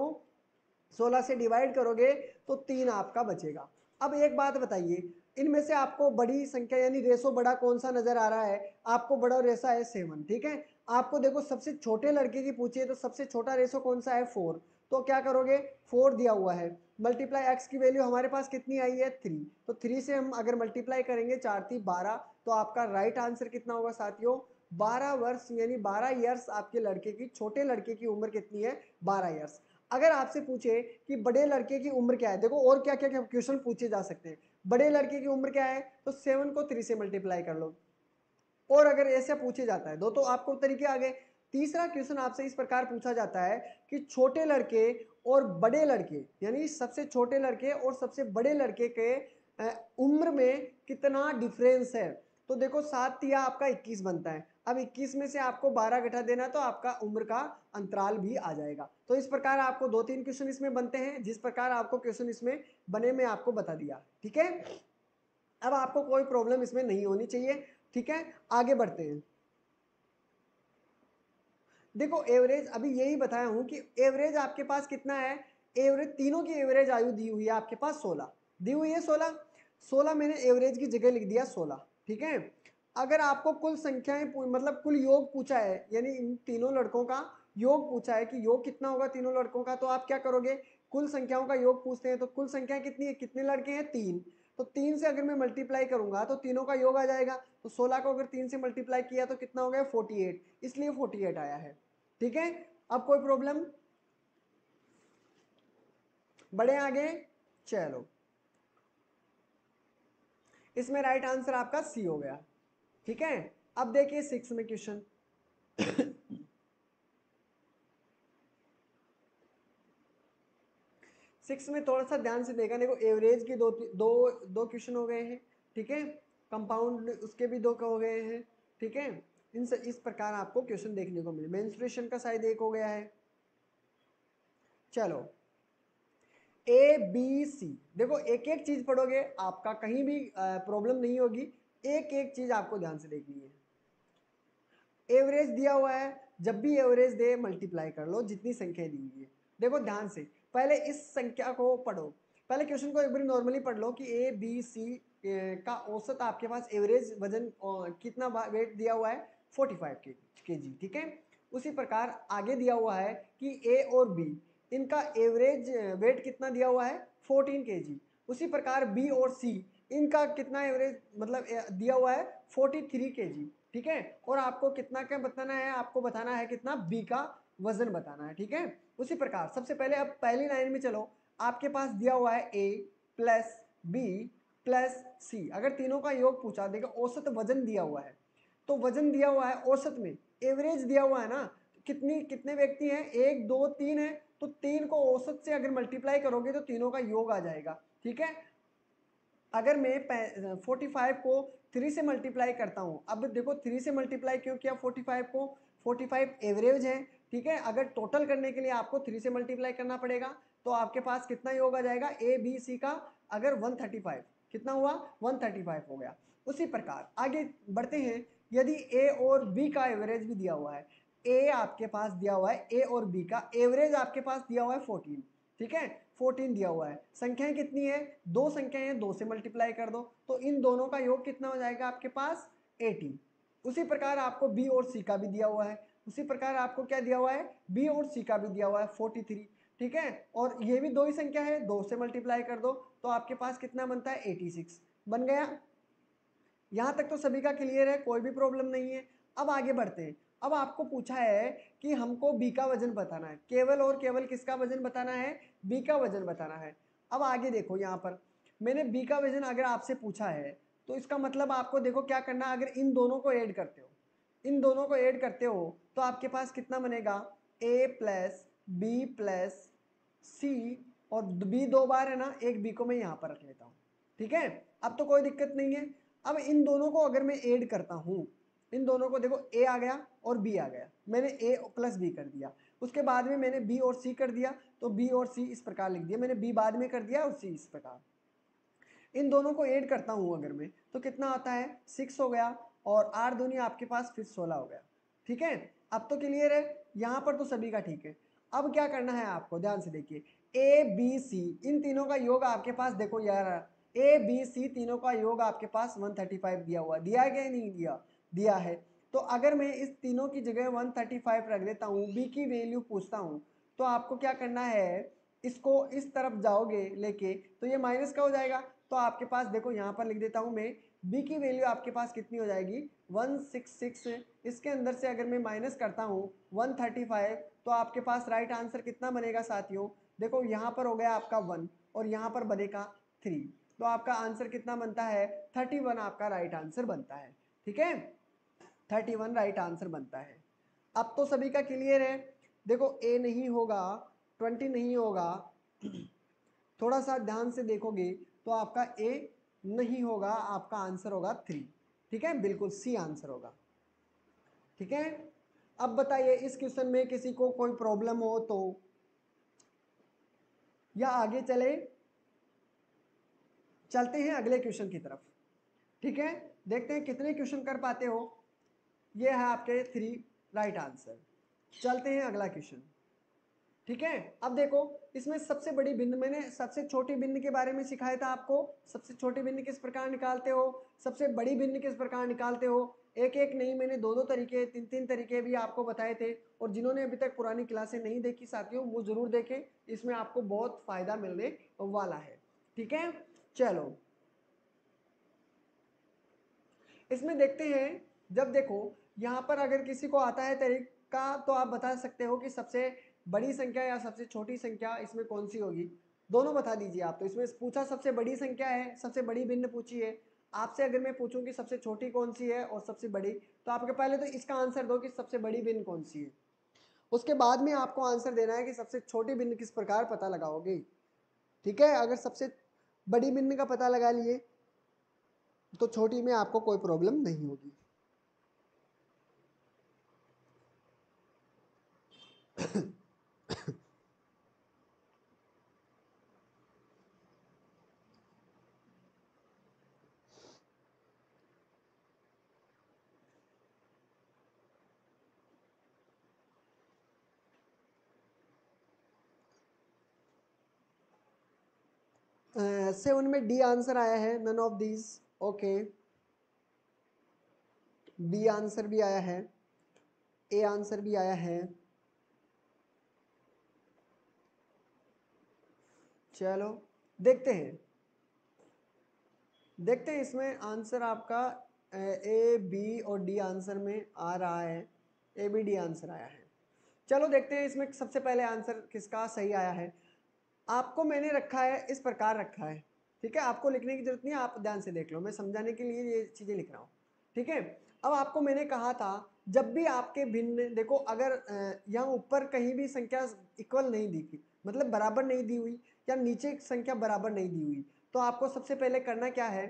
16 से डिवाइड करोगे तो 3 आपका बचेगा। अब एक बात बताइए, इनमें से आपको बड़ी संख्या यानी रेशो बड़ा कौन सा नज़र आ रहा है, आपको बड़ा रेशा है 7, ठीक है। आपको देखो सबसे छोटे लड़के की पूछिए तो सबसे छोटा रेशो कौन सा है, 4, तो क्या करोगे, 4 दिया हुआ है, मल्टीप्लाई x की वैल्यू हमारे पास कितनी आई है, 3, तो 3 से हम अगर मल्टीप्लाई करेंगे 4×3=12, तो आपका राइट आंसर कितना होगा साथियों, 12 वर्ष, यानी 12 ईयर्स आपके लड़के की, छोटे लड़के की उम्र कितनी है, 12 ईयर्स। अगर आपसे पूछे कि बड़े लड़के की उम्र क्या है, देखो और क्या क्या क्वेश्चन पूछे जा सकते हैं, बड़े लड़के की उम्र क्या है तो 7 को 3 से मल्टीप्लाई कर लो, और अगर ऐसे पूछे जाता है दो, तो आपको तरीके आ गए। तीसरा क्वेश्चन आपसे इस प्रकार पूछा जाता है कि छोटे लड़के और बड़े लड़के, यानी सबसे छोटे लड़के और सबसे बड़े लड़के के उम्र में कितना डिफरेंस है, तो देखो 7×3 आपका 21 बनता है। अब 21 में से आपको 12 घटा देना तो आपका उम्र का अंतराल भी आ जाएगा। तो इस प्रकार आपको 2-3 क्वेश्चन इसमें बनते हैं, जिस प्रकार आपको क्वेश्चन इसमें बने मैं आपको बता दिया, ठीक है। अब आपको कोई प्रॉब्लम इसमें नहीं होनी चाहिए, ठीक है, आगे बढ़ते हैं। देखो एवरेज अभी यही बताया हूँ कि एवरेज आपके पास कितना है, एवरेज तीनों की एवरेज आयु दी हुई है आपके पास 16 दी हुई है, 16 मैंने एवरेज की जगह लिख दिया 16, ठीक है। अगर आपको कुल संख्याएं मतलब कुल योग पूछा है, यानी इन तीनों लड़कों का योग पूछा है कि योग कितना होगा तीनों लड़कों का, तो आप क्या करोगे, कुल संख्याओं का योग पूछते हैं तो कुल संख्याएं कितनी है, कितने लड़के हैं, 3, तो 3 से अगर मैं मल्टीप्लाई करूंगा तो तीनों का योग आ जाएगा। तो 16 को अगर 3 से मल्टीप्लाई किया तो कितना हो गया, 48, इसलिए 48 आया है, ठीक है। अब कोई प्रॉब्लम, बढ़े आगे, चलो इसमें राइट आंसर आपका सी हो गया, ठीक है। अब देखिए 6 में क्वेश्चन, सिक्स में थोड़ा सा ध्यान से देखा, देखो एवरेज के दो क्वेश्चन हो गए हैं, ठीक है, कंपाउंड उसके भी दो हो गए हैं, ठीक है, इस प्रकार आपको क्वेश्चन देखने को मिले। मेंस्ट्रुएशन का शायद एक हो गया है। चलो ए बी सी, देखो एक एक चीज पढ़ोगे, आपका कहीं भी प्रॉब्लम नहीं होगी, एक एक चीज आपको ध्यान से देखनी है। एवरेज दिया हुआ है, जब भी एवरेज दे मल्टीप्लाई कर लो जितनी संख्याएं दी हुई है। देखो ध्यान से पहले इस संख्या को पढ़ो, पहले क्वेश्चन को एक बार नॉर्मली पढ़ लो कि ए बी सी का औसत आपके पास एवरेज वजन कितना वेट दिया हुआ है 45 kg, ठीक है। उसी प्रकार आगे दिया हुआ है कि ए और बी इनका एवरेज वेट कितना दिया हुआ है 14 kg। उसी प्रकार बी और सी इनका कितना एवरेज मतलब दिया हुआ है 43 kg, ठीक है। और आपको कितना क्या बताना है, आपको बताना है कितना बी का वजन बताना है, ठीक है। उसी प्रकार सबसे पहले अब पहली लाइन में चलो, आपके पास दिया हुआ है A plus B plus C, अगर तीनों का योग पूछा, देखो औसत वजन दिया हुआ है, तो वजन दिया हुआ है औसत में एवरेज दिया हुआ है ना, कितने व्यक्ति हैं, 1 2 3 है, तो 3 को औसत से अगर मल्टीप्लाई करोगे तो तीनों का योग आ जाएगा, ठीक है। अगर मैं 45 को 3 से मल्टीप्लाई करता हूँ, अब देखो 3 से मल्टीप्लाई क्यों किया 45 को, 45 एवरेज है, ठीक है। अगर टोटल करने के लिए आपको 3 से मल्टीप्लाई करना पड़ेगा, तो आपके पास कितना योग आ जाएगा ए बी सी का, अगर 135 कितना हुआ 135 हो गया। उसी प्रकार आगे बढ़ते हैं, यदि ए और बी का एवरेज भी दिया हुआ है, ए आपके पास दिया हुआ है ए और बी का एवरेज आपके पास दिया हुआ है 14, ठीक है, 14 दिया हुआ है। संख्याएं कितनी है, 2 संख्याएं हैं, 2 से मल्टीप्लाई कर दो तो इन दोनों का योग कितना हो जाएगा आपके पास 18। उसी प्रकार आपको बी और सी का भी दिया हुआ है, उसी प्रकार आपको क्या दिया हुआ है बी और सी का भी दिया हुआ है 43, ठीक है। और ये भी 2 ही संख्या है, 2 से मल्टीप्लाई कर दो तो आपके पास कितना बनता है 86 बन गया। यहाँ तक तो सभी का क्लियर है, कोई भी प्रॉब्लम नहीं है। अब आगे बढ़ते हैं, अब आपको पूछा है कि हमको बी का वजन बताना है, केवल और केवल किसका वजन बताना है, बी का वजन बताना है। अब आगे देखो, यहाँ पर मैंने बी का वजन अगर आपसे पूछा है तो इसका मतलब आपको देखो क्या करना, अगर इन दोनों को ऐड करते हो, इन दोनों को ऐड करते हो तो आपके पास कितना बनेगा A plus B plus C, और बी 2 बार है ना, एक बी को मैं यहाँ पर रख लेता हूँ, ठीक है, अब तो कोई दिक्कत नहीं है। अब इन दोनों को अगर मैं ऐड करता हूँ, इन दोनों को देखो ए आ गया और बी आ गया, मैंने ए प्लस बी कर दिया, उसके बाद में मैंने बी और सी कर दिया, तो बी और सी इस प्रकार लिख दिया, मैंने बी बाद में कर दिया और सी इस प्रकार। इन दोनों को ऐड करता हूँ अगर मैं, तो कितना आता है 6 हो गया, और 8 दूनी आपके पास फिर 16 हो गया, ठीक है। अब तो क्लियर है, यहाँ पर तो सभी का ठीक है। अब क्या करना है आपको, ध्यान से देखिए, ए बी सी इन तीनों का योग आपके पास, देखो यार ए बी सी तीनों का योग आपके पास 135 दिया हुआ, दिया गया नहीं दिया, दिया है। तो अगर मैं इस तीनों की जगह 135 रख देता हूँ, बी की वैल्यू पूछता हूँ, तो आपको क्या करना है, इसको इस तरफ जाओगे लेके तो ये माइनस का हो जाएगा, तो आपके पास देखो यहाँ पर लिख देता हूँ मैं, बी की वैल्यू आपके पास कितनी हो जाएगी 166, इसके अंदर से अगर मैं माइनस करता हूँ 135, तो आपके पास राइट आंसर कितना बनेगा साथियों, देखो यहाँ पर हो गया आपका 1 और यहाँ पर बनेगा 3, तो आपका आंसर कितना बनता है 31 आपका राइट आंसर बनता है, ठीक है, 31 राइट आंसर बनता है। अब तो सभी का क्लियर है, देखो ए नहीं होगा, 20 नहीं होगा, थोड़ा सा ध्यान से देखोगे तो आपका ए नहीं होगा, आपका आंसर होगा 3, ठीक है, बिल्कुल सी आंसर होगा, ठीक है। अब बताइए इस क्वेश्चन में किसी को कोई प्रॉब्लम हो तो, या आगे चलते हैं अगले क्वेश्चन की तरफ, ठीक है, देखते हैं कितने क्वेश्चन कर पाते हो। ये है आपके 3 राइट आंसर। चलते हैं अगला क्वेश्चन, ठीक है। अब देखो इसमें सबसे बड़ी भिन्न, मैंने सबसे छोटी भिन्न के बारे में सिखाया था आपको, सबसे छोटी भिन्न किस प्रकार निकालते हो, सबसे बड़ी भिन्न किस प्रकार निकालते हो, एक एक नहीं मैंने 2 तरीके 3 तरीके भी आपको बताए थे, और जिन्होंने अभी तक पुरानी क्लासें नहीं देखी साथियों वो ज़रूर देखें, इसमें आपको बहुत फ़ायदा मिलने वाला है, ठीक है। चलो इसमें देखते हैं, जब देखो यहाँ पर अगर किसी को आता है तरीका तो आप बता सकते हो कि सबसे बड़ी संख्या या सबसे छोटी संख्या इसमें कौन सी होगी, दोनों बता दीजिए आप। तो इसमें पूछा सबसे बड़ी संख्या है, सबसे बड़ी भिन्न पूछी है आपसे, अगर मैं पूछूं कि सबसे छोटी कौन सी है और सबसे बड़ी, तो आपके पहले तो इसका आंसर दो कि सबसे बड़ी भिन्न कौन सी है, उसके बाद में आपको आंसर देना है कि सबसे छोटी भिन्न किस प्रकार पता लगाओगे, ठीक है। अगर सबसे बड़ी मिनमी का पता लगा लिए तो छोटी में आपको कोई प्रॉब्लम नहीं होगी। से उनमें डी आंसर आया है, none of these. Okay, B answer भी आया है, ए आंसर भी आया है। चलो देखते हैं, देखते हैं इसमें आंसर आपका ए बी और डी आंसर में आ रहा है। ए बी डी आंसर आया है। चलो देखते हैं इसमें सबसे पहले आंसर किसका सही आया है। आपको मैंने रखा है इस प्रकार रखा है, ठीक है। आपको लिखने की जरूरत नहीं है, आप ध्यान से देख लो, मैं समझाने के लिए ये चीज़ें लिख रहा हूँ, ठीक है। अब आपको मैंने कहा था जब भी आपके भिन्न, देखो अगर यहाँ ऊपर कहीं भी संख्या इक्वल नहीं दी थी, मतलब बराबर नहीं दी हुई, या नीचे संख्या बराबर नहीं दी हुई, तो आपको सबसे पहले करना क्या है,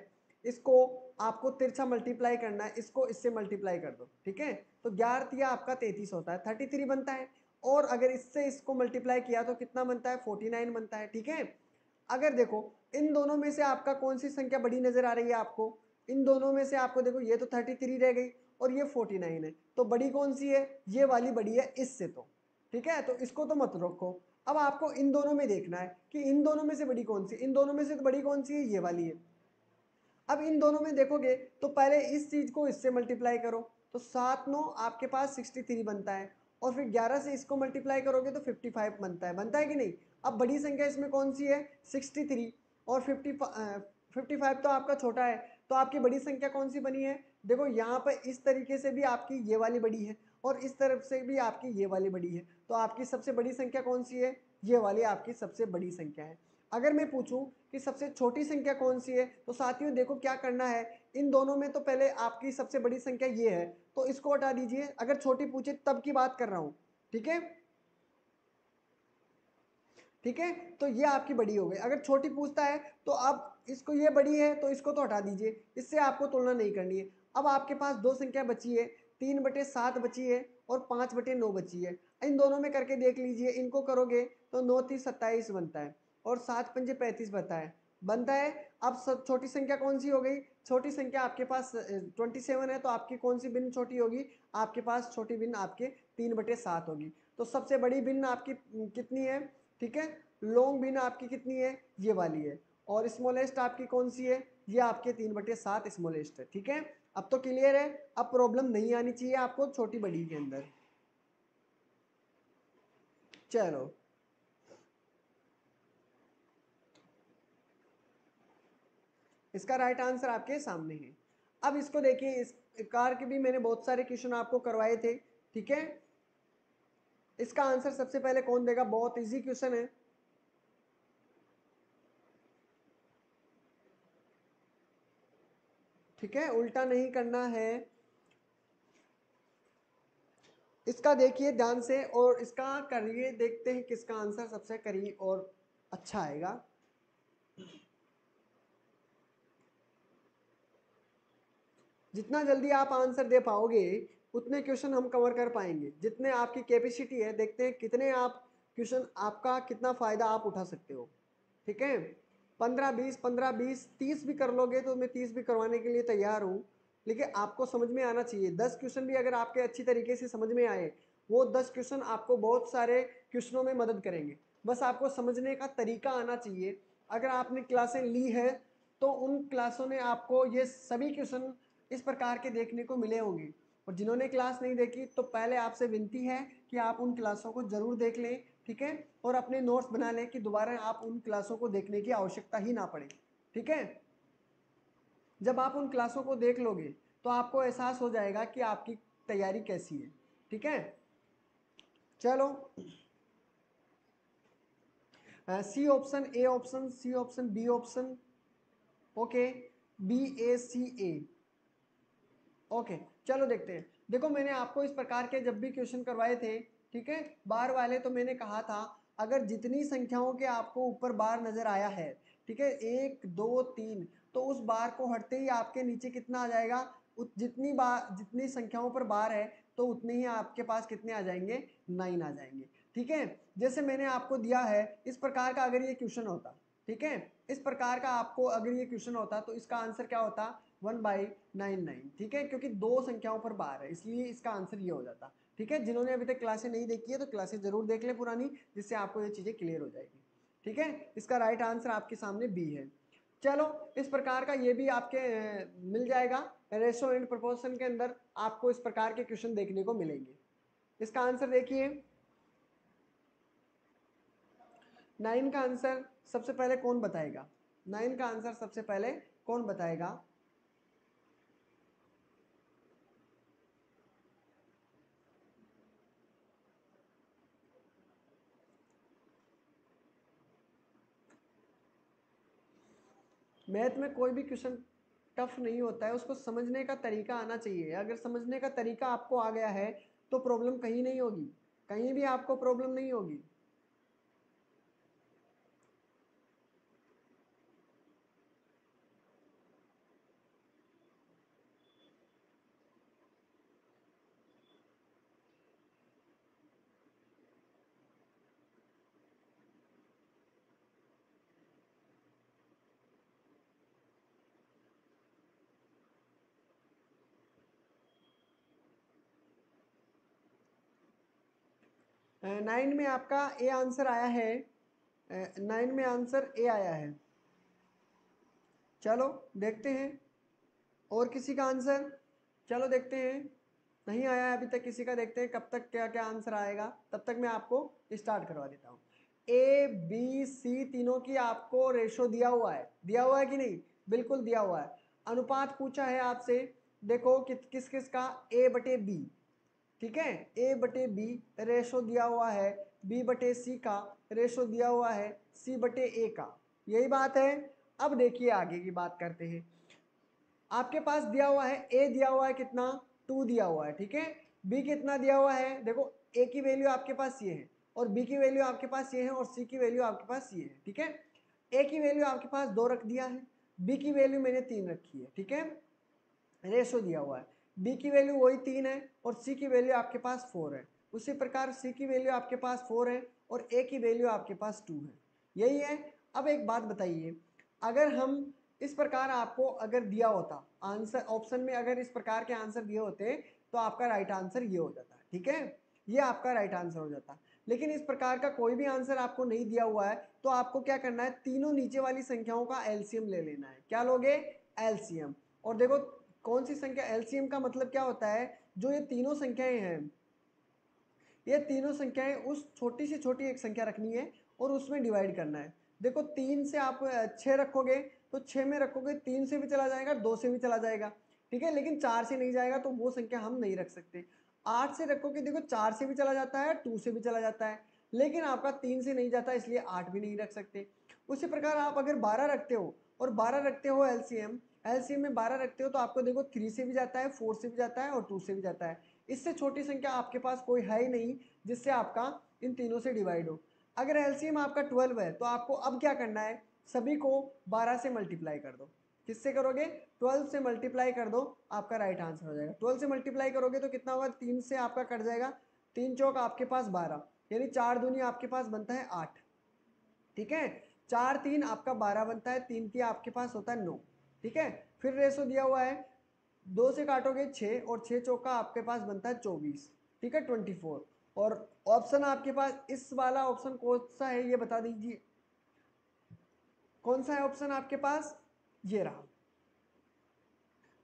इसको आपको तिरछा मल्टीप्लाई करना है, इसको इससे मल्टीप्लाई कर दो, ठीक है। तो 11 आपका 33 होता है, 33 बनता है। और अगर इससे इसको मल्टीप्लाई किया तो कितना बनता है, 49 बनता है, ठीक है। अगर देखो इन दोनों में से आपका कौन सी संख्या बड़ी नज़र आ रही है आपको, इन दोनों में से आपको देखो ये तो 33 रह गई और ये 49 है, तो बड़ी कौन सी है, ये वाली बड़ी है इससे, तो ठीक है, तो इसको तो मत रखो। अब आपको इन दोनों में देखना है कि इन दोनों में से बड़ी कौन सी, इन दोनों में से तो बड़ी कौन सी है, ये वाली है। अब इन दोनों में देखोगे तो पहले इस चीज़ को इससे मल्टीप्लाई करो तो 7×9 आपके पास 63 बनता है, और फिर 11 से इसको मल्टीप्लाई करोगे तो 55 बनता है, बनता है कि नहीं। अब बड़ी संख्या इसमें कौन सी है, 63, और 55 तो आपका छोटा है, तो आपकी बड़ी संख्या कौन सी बनी है, देखो यहाँ पर इस तरीके से भी आपकी ये वाली बड़ी है और इस तरफ से भी आपकी ये वाली बड़ी है, तो आपकी सबसे बड़ी संख्या कौन सी है, ये वाली आपकी सबसे बड़ी संख्या है। अगर मैं पूछूं कि सबसे छोटी संख्या कौन सी है, तो साथियों देखो क्या करना है, इन दोनों में तो पहले आपकी सबसे बड़ी संख्या ये है तो इसको हटा दीजिए, अगर छोटी पूछे तब की बात कर रहा हूं, ठीक है, ठीक है। तो ये आपकी बड़ी हो गई, अगर छोटी पूछता है तो अब इसको, ये बड़ी है तो इसको तो हटा दीजिए, इससे आपको तुलना नहीं करनी है। अब आपके पास दो संख्या बची है, 3/7 बची है और 5/9 बची है, इन दोनों में करके देख लीजिए। इनको करोगे तो 9×3=27 बनता है और 7×5=35 बनता है। अब छोटी संख्या कौन सी हो गई, छोटी संख्या आपके पास 27 है, तो आपकी कौन सी भिन्न छोटी होगी, आपके पास छोटी भिन्न आपके 3/7 होगी। तो सबसे बड़ी भिन्न आपकी कितनी है, ठीक है, लॉन्ग भिन्न आपकी कितनी है, ये वाली है, और स्मॉलेस्ट आपकी कौन सी है, ये आपके 3/7 स्मॉलेस्ट है, ठीक है। अब तो क्लियर है, अब प्रॉब्लम नहीं आनी चाहिए आपको छोटी बड़ी के अंदर। चलो इसका राइट आंसर आपके सामने है। अब इसको देखिए, इस प्रकार के भी मैंने बहुत सारे क्वेश्चन आपको करवाए थे, ठीक है। इसका आंसर सबसे पहले कौन देगा, बहुत इजी क्वेश्चन है। ठीक है, उल्टा नहीं करना है। इसका देखिए ध्यान से और इसका करिए, देखते हैं किसका आंसर सबसे करीब और अच्छा आएगा। जितना जल्दी आप आंसर दे पाओगे उतने क्वेश्चन हम कवर कर पाएंगे, जितने आपकी कैपेसिटी है। देखते हैं कितने आप क्वेश्चन, आपका कितना फ़ायदा आप उठा सकते हो, ठीक है। 15, 20, 30 भी कर लोगे तो मैं 30 भी करवाने के लिए तैयार हूँ, लेकिन आपको समझ में आना चाहिए। 10 क्वेश्चन भी अगर आपके अच्छी तरीके से समझ में आए, वो 10 क्वेश्चन आपको बहुत सारे क्वेश्चनों में मदद करेंगे। बस आपको समझने का तरीका आना चाहिए। अगर आपने क्लासें ली है तो उन क्लासों ने आपको ये सभी क्वेश्चन इस प्रकार के देखने को मिले होंगे, और जिन्होंने क्लास नहीं देखी तो पहले आपसे विनती है कि आप उन क्लासों को ज़रूर देख लें, ठीक है, और अपने नोट्स बना लें कि दोबारा आप उन क्लासों को देखने की आवश्यकता ही ना पड़े, ठीक है। जब आप उन क्लासों को देख लोगे तो आपको एहसास हो जाएगा कि आपकी तैयारी कैसी है, ठीक है। चलो C option, A option, C option, B option, okay, B A C A, okay. चलो देखते हैं, देखो मैंने आपको इस प्रकार के जब भी क्वेश्चन करवाए थे, ठीक है, बार वाले, तो मैंने कहा था अगर जितनी संख्याओं के आपको ऊपर बार नज़र आया है, ठीक है, 1 2 3, तो उस बार को हटते ही आपके नीचे कितना आ जाएगा, जितनी संख्याओं पर बार है तो उतने ही आपके पास कितने आ जाएंगे, 9 आ जाएंगे। ठीक है, जैसे मैंने आपको दिया है इस प्रकार का अगर ये क्वेश्चन होता, ठीक है, इस प्रकार का आपको अगर ये क्वेश्चन होता तो इसका आंसर क्या होता, 1/99। ठीक है, क्योंकि 2 संख्याओं पर बार है इसलिए इसका आंसर ये हो जाता। ठीक है, जिन्होंने अभी तक क्लासें नहीं देखी है तो क्लासें जरूर देख लें पुरानी, जिससे आपको ये चीज़ें क्लियर हो जाएगी। ठीक है, इसका राइट आंसर आपके सामने बी है। चलो, इस प्रकार का ये भी आपके मिल जाएगा, रेशो एंड प्रोपोर्शन के अंदर आपको इस प्रकार के क्वेश्चन देखने को मिलेंगे। इसका आंसर देखिए, 9 का आंसर सबसे पहले कौन बताएगा, 9 का आंसर सबसे पहले कौन बताएगा? मैथ में कोई भी क्वेश्चन टफ नहीं होता है, उसको समझने का तरीका आना चाहिए। अगर समझने का तरीका आपको आ गया है तो प्रॉब्लम कहीं नहीं होगी, कहीं भी आपको प्रॉब्लम नहीं होगी। नाइन में आपका ए आंसर आया है, 9 में आंसर ए आया है। चलो देखते हैं और किसी का आंसर, चलो देखते हैं, नहीं आया है अभी तक किसी का, देखते हैं कब तक क्या क्या आंसर आएगा, तब तक मैं आपको स्टार्ट करवा देता हूँ। ए बी सी तीनों की आपको रेशो दिया हुआ है, दिया हुआ है कि नहीं, बिल्कुल दिया हुआ है। अनुपात पूछा है आपसे, देखो किस किस का, A/B, ठीक है, A/B रेशो दिया हुआ है, B/C का रेशो दिया हुआ है, C/A का, यही बात है। अब देखिए आगे की बात करते हैं, आपके पास दिया हुआ है A दिया हुआ है कितना, 2 दिया हुआ है, ठीक है, B कितना दिया हुआ है, देखो A की वैल्यू आपके पास ये है और B की वैल्यू आपके पास ये है और C की वैल्यू आपके पास ये है। ठीक है, A की वैल्यू आपके पास 2 रख दिया है, B की वैल्यू मैंने 3 रखी है, ठीक है, रेशो दिया हुआ है। B की वैल्यू वही 3 है और C की वैल्यू आपके पास 4 है, उसी प्रकार C की वैल्यू आपके पास 4 है और A की वैल्यू आपके पास 2 है, यही है। अब एक बात बताइए, अगर हम इस प्रकार आपको अगर दिया होता आंसर ऑप्शन में, अगर इस प्रकार के आंसर दिए होते तो आपका राइट आंसर ये हो जाता, ठीक है, ये आपका राइट आंसर हो जाता। लेकिन इस प्रकार का कोई भी आंसर आपको नहीं दिया हुआ है तो आपको क्या करना है, तीनों नीचे वाली संख्याओं का LCM ले लेना है। क्या लोगे, LCM। और देखो कौन सी संख्या, LCM का मतलब क्या होता है, जो ये तीनों संख्याएं हैं, ये तीनों संख्याएं उस छोटी से छोटी एक संख्या रखनी है और उसमें डिवाइड करना है। देखो 3 से आप 6 रखोगे तो 6 में रखोगे, 3 से भी चला जाएगा, 2 से भी चला जाएगा, ठीक है, लेकिन 4 से नहीं जाएगा तो वो संख्या हम नहीं रख सकते। 8 से रखोगे, देखो 4 से भी चला जाता है, 2 से भी चला जाता है, लेकिन आपका 3 से नहीं जाता, इसलिए 8 भी नहीं रख सकते। उसी प्रकार आप अगर 12 रखते हो और 12 रखते हो LCM में 12 रखते हो तो आपको देखो 3 से भी जाता है, 4 से भी जाता है और 2 से भी जाता है। इससे छोटी संख्या आपके पास कोई है ही नहीं जिससे आपका इन तीनों से डिवाइड हो। अगर LCM आपका 12 है तो आपको अब क्या करना है, सभी को 12 से मल्टीप्लाई कर दो। किससे करोगे, 12 से मल्टीप्लाई कर दो, आपका राइट आंसर हो जाएगा। 12 से मल्टीप्लाई करोगे तो कितना होगा, 3 से आपका कट जाएगा, 3 चौक आपके पास 12, यानी 4 दूनी आपके पास बनता है 8, ठीक है, 4 3 आपका 12 बनता है, 3 3 आपके पास होता है 9, ठीक है। फिर रेशो दिया हुआ है, 2 से काटोगे 6 और 6 चौका आपके पास बनता है 24, ठीक है, 24। और ऑप्शन आपके पास इस वाला ऑप्शन कौन सा है ये बता दीजिए, कौन सा है ऑप्शन आपके पास, ये रहा,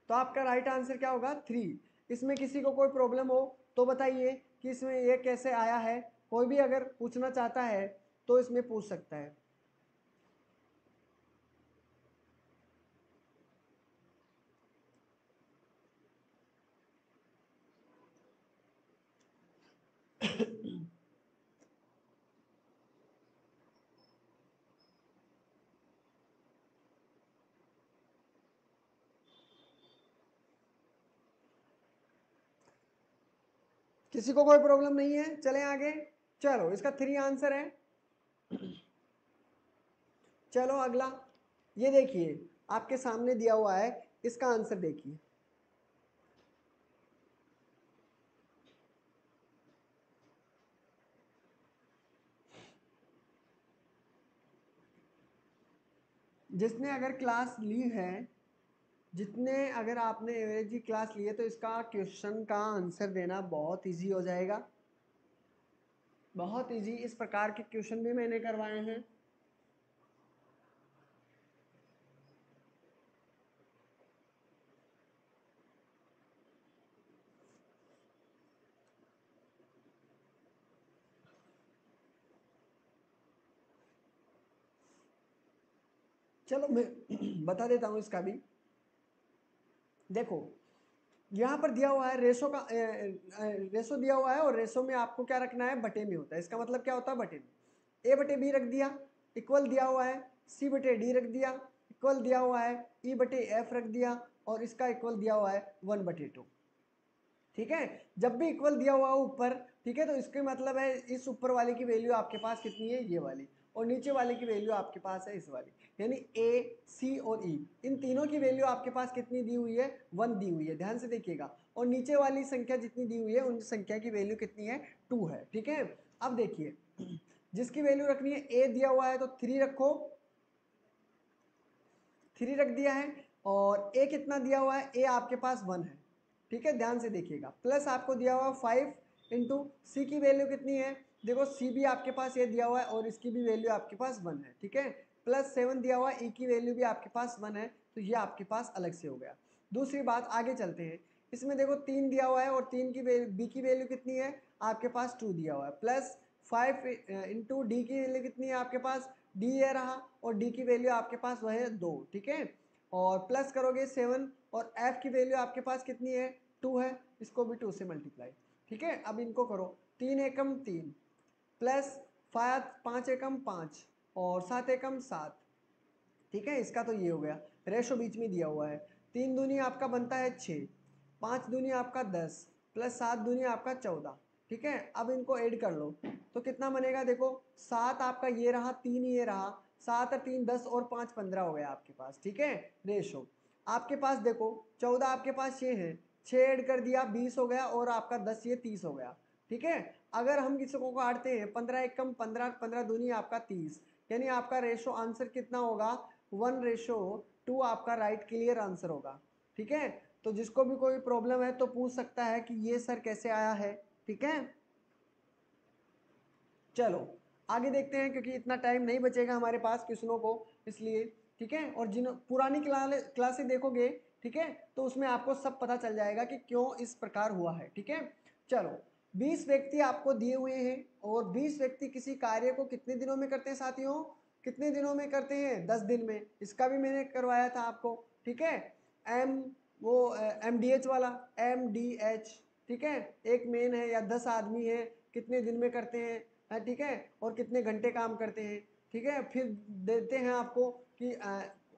तो आपका राइट आंसर क्या होगा, 3। इसमें किसी को कोई प्रॉब्लम हो तो बताइए कि इसमें ये कैसे आया है, कोई भी अगर पूछना चाहता है तो इसमें पूछ सकता है। किसी को कोई प्रॉब्लम नहीं है, चलें आगे। चलो, इसका 3 आंसर है, चलो अगला, ये देखिए आपके सामने दिया हुआ है, इसका आंसर देखिए। जिसने अगर क्लास ली है, जितने अगर आपने एवरेज की क्लास ली है तो इसका क्वेश्चन का आंसर देना बहुत इजी हो जाएगा, बहुत इजी। इस प्रकार के क्वेश्चन भी मैंने करवाए हैं। चलो मैं बता देता हूँ इसका भी। देखो यहाँ पर दिया हुआ है रेशो का, रेशो दिया हुआ है और रेशो में आपको क्या रखना है, बटे में होता है। इसका मतलब क्या होता है, बटे में। ए बटे बी रख दिया, इक्वल दिया हुआ है। सी बटे डी रख दिया, इक्वल दिया हुआ है। ई बटे एफ रख दिया और इसका इक्वल दिया हुआ है 1/2। ठीक है, जब भी इक्वल दिया हुआ हो ऊपर, ठीक है, तो इसके मतलब है इस ऊपर वाले की वैल्यू आपके पास कितनी है, ये वाली, और नीचे वाले की वैल्यू आपके पास है इस वाली, यानी ए, सी और ई, इन तीनों की वैल्यू आपके पास कितनी दी हुई है, 1 दी हुई है। ध्यान से देखिएगा, और नीचे वाली संख्या जितनी दी हुई है उन संख्या की वैल्यू कितनी है, 2 है। ठीक है, अब देखिए जिसकी वैल्यू रखनी है, ए दिया हुआ है तो 3 रखो, 3 रख दिया है। और ए कितना दिया हुआ है, ए आपके पास 1 है। ठीक है, ध्यान से देखिएगा, प्लस आपको दिया हुआ 5 इंटू सी की वैल्यू कितनी है, देखो सी भी आपके पास ये दिया हुआ है और इसकी भी वैल्यू आपके पास 1 है। ठीक है, प्लस 7 दिया हुआ है, ई की वैल्यू भी आपके पास 1 है, तो ये आपके पास अलग से हो गया। दूसरी बात, आगे चलते हैं, इसमें देखो 3 दिया हुआ है और 3 की बी की वैल्यू कितनी है, आपके पास 2 दिया हुआ है। प्लस 5 इंटू डी की वैल्यू कितनी है आपके पास, डी ये रहा और डी की वैल्यू आपके पास वह है 2। ठीक है, और प्लस करोगे 7 और एफ की वैल्यू आपके पास कितनी है, 2 है, इसको भी 2 से मल्टीप्लाई। ठीक है, अब इनको करो, 3 एकम 3 प्लस 5 एकम 5 और 7 एकम 7। ठीक है, इसका तो ये हो गया, रेशो बीच में दिया हुआ है। 3 दूनी आपका बनता है 6, 5 दूनी आपका 10 प्लस 7 दूनी आपका 14। ठीक है, अब इनको ऐड कर लो तो कितना बनेगा, देखो 7 आपका ये रहा, 3 ये रहा, 7 और 3 10 और 5 15 हो गया आपके पास। ठीक है, रेशो आपके पास देखो 14 आपके पास ये है, 6 ऐड कर दिया 20 हो गया और आपका 10 ये 30 हो गया। ठीक है, अगर हम किसी को काटते हैं, 15 एकम 15, 15 दूनी आपका 30, यानी आपका रेशो आंसर कितना होगा, 1:2 आपका राइट क्लियर आंसर होगा। ठीक है, तो जिसको भी कोई प्रॉब्लम है तो पूछ सकता है कि ये सर कैसे आया है। ठीक है, चलो आगे देखते हैं, क्योंकि इतना टाइम नहीं बचेगा हमारे पास क्वेश्चनों को, इसलिए। ठीक है, और जिन पुरानी क्लासें देखोगे, ठीक है, तो उसमें आपको सब पता चल जाएगा कि क्यों इस प्रकार हुआ है। ठीक है, चलो 20 व्यक्ति आपको दिए हुए हैं और 20 व्यक्ति किसी कार्य को कितने दिनों में करते हैं साथियों, कितने दिनों में करते हैं, 10 दिन में। इसका भी मैंने करवाया था आपको। ठीक है, MDH वाला, MDH। ठीक है, एक मेन है या 10 आदमी है, कितने दिन में करते हैं, ठीक है, और कितने घंटे काम करते हैं। ठीक है, फिर देते हैं आपको कि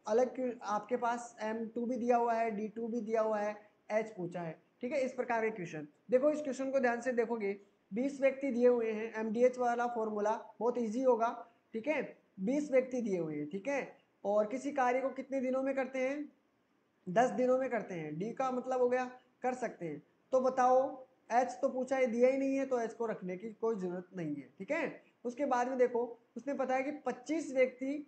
अलग आपके पास M2 भी दिया हुआ है, D2 भी दिया हुआ है, H पूछा है। ठीक है, इस प्रकार के क्वेश्चन देखो, इस क्वेश्चन को ध्यान से देखोगे, 20 व्यक्ति दिए हुए हैं, MDH वाला फॉर्मूला बहुत इजी होगा। ठीक है, 20 व्यक्ति दिए हुए हैं। ठीक है, और किसी कार्य को कितने दिनों में करते हैं, 10 दिनों में करते हैं। D का मतलब हो गया कर सकते हैं, तो बताओ H तो पूछा है, दिया ही नहीं है, तो H को रखने की कोई ज़रूरत नहीं है। ठीक है, उसके बाद में देखो, उसने पता है कि 25 व्यक्ति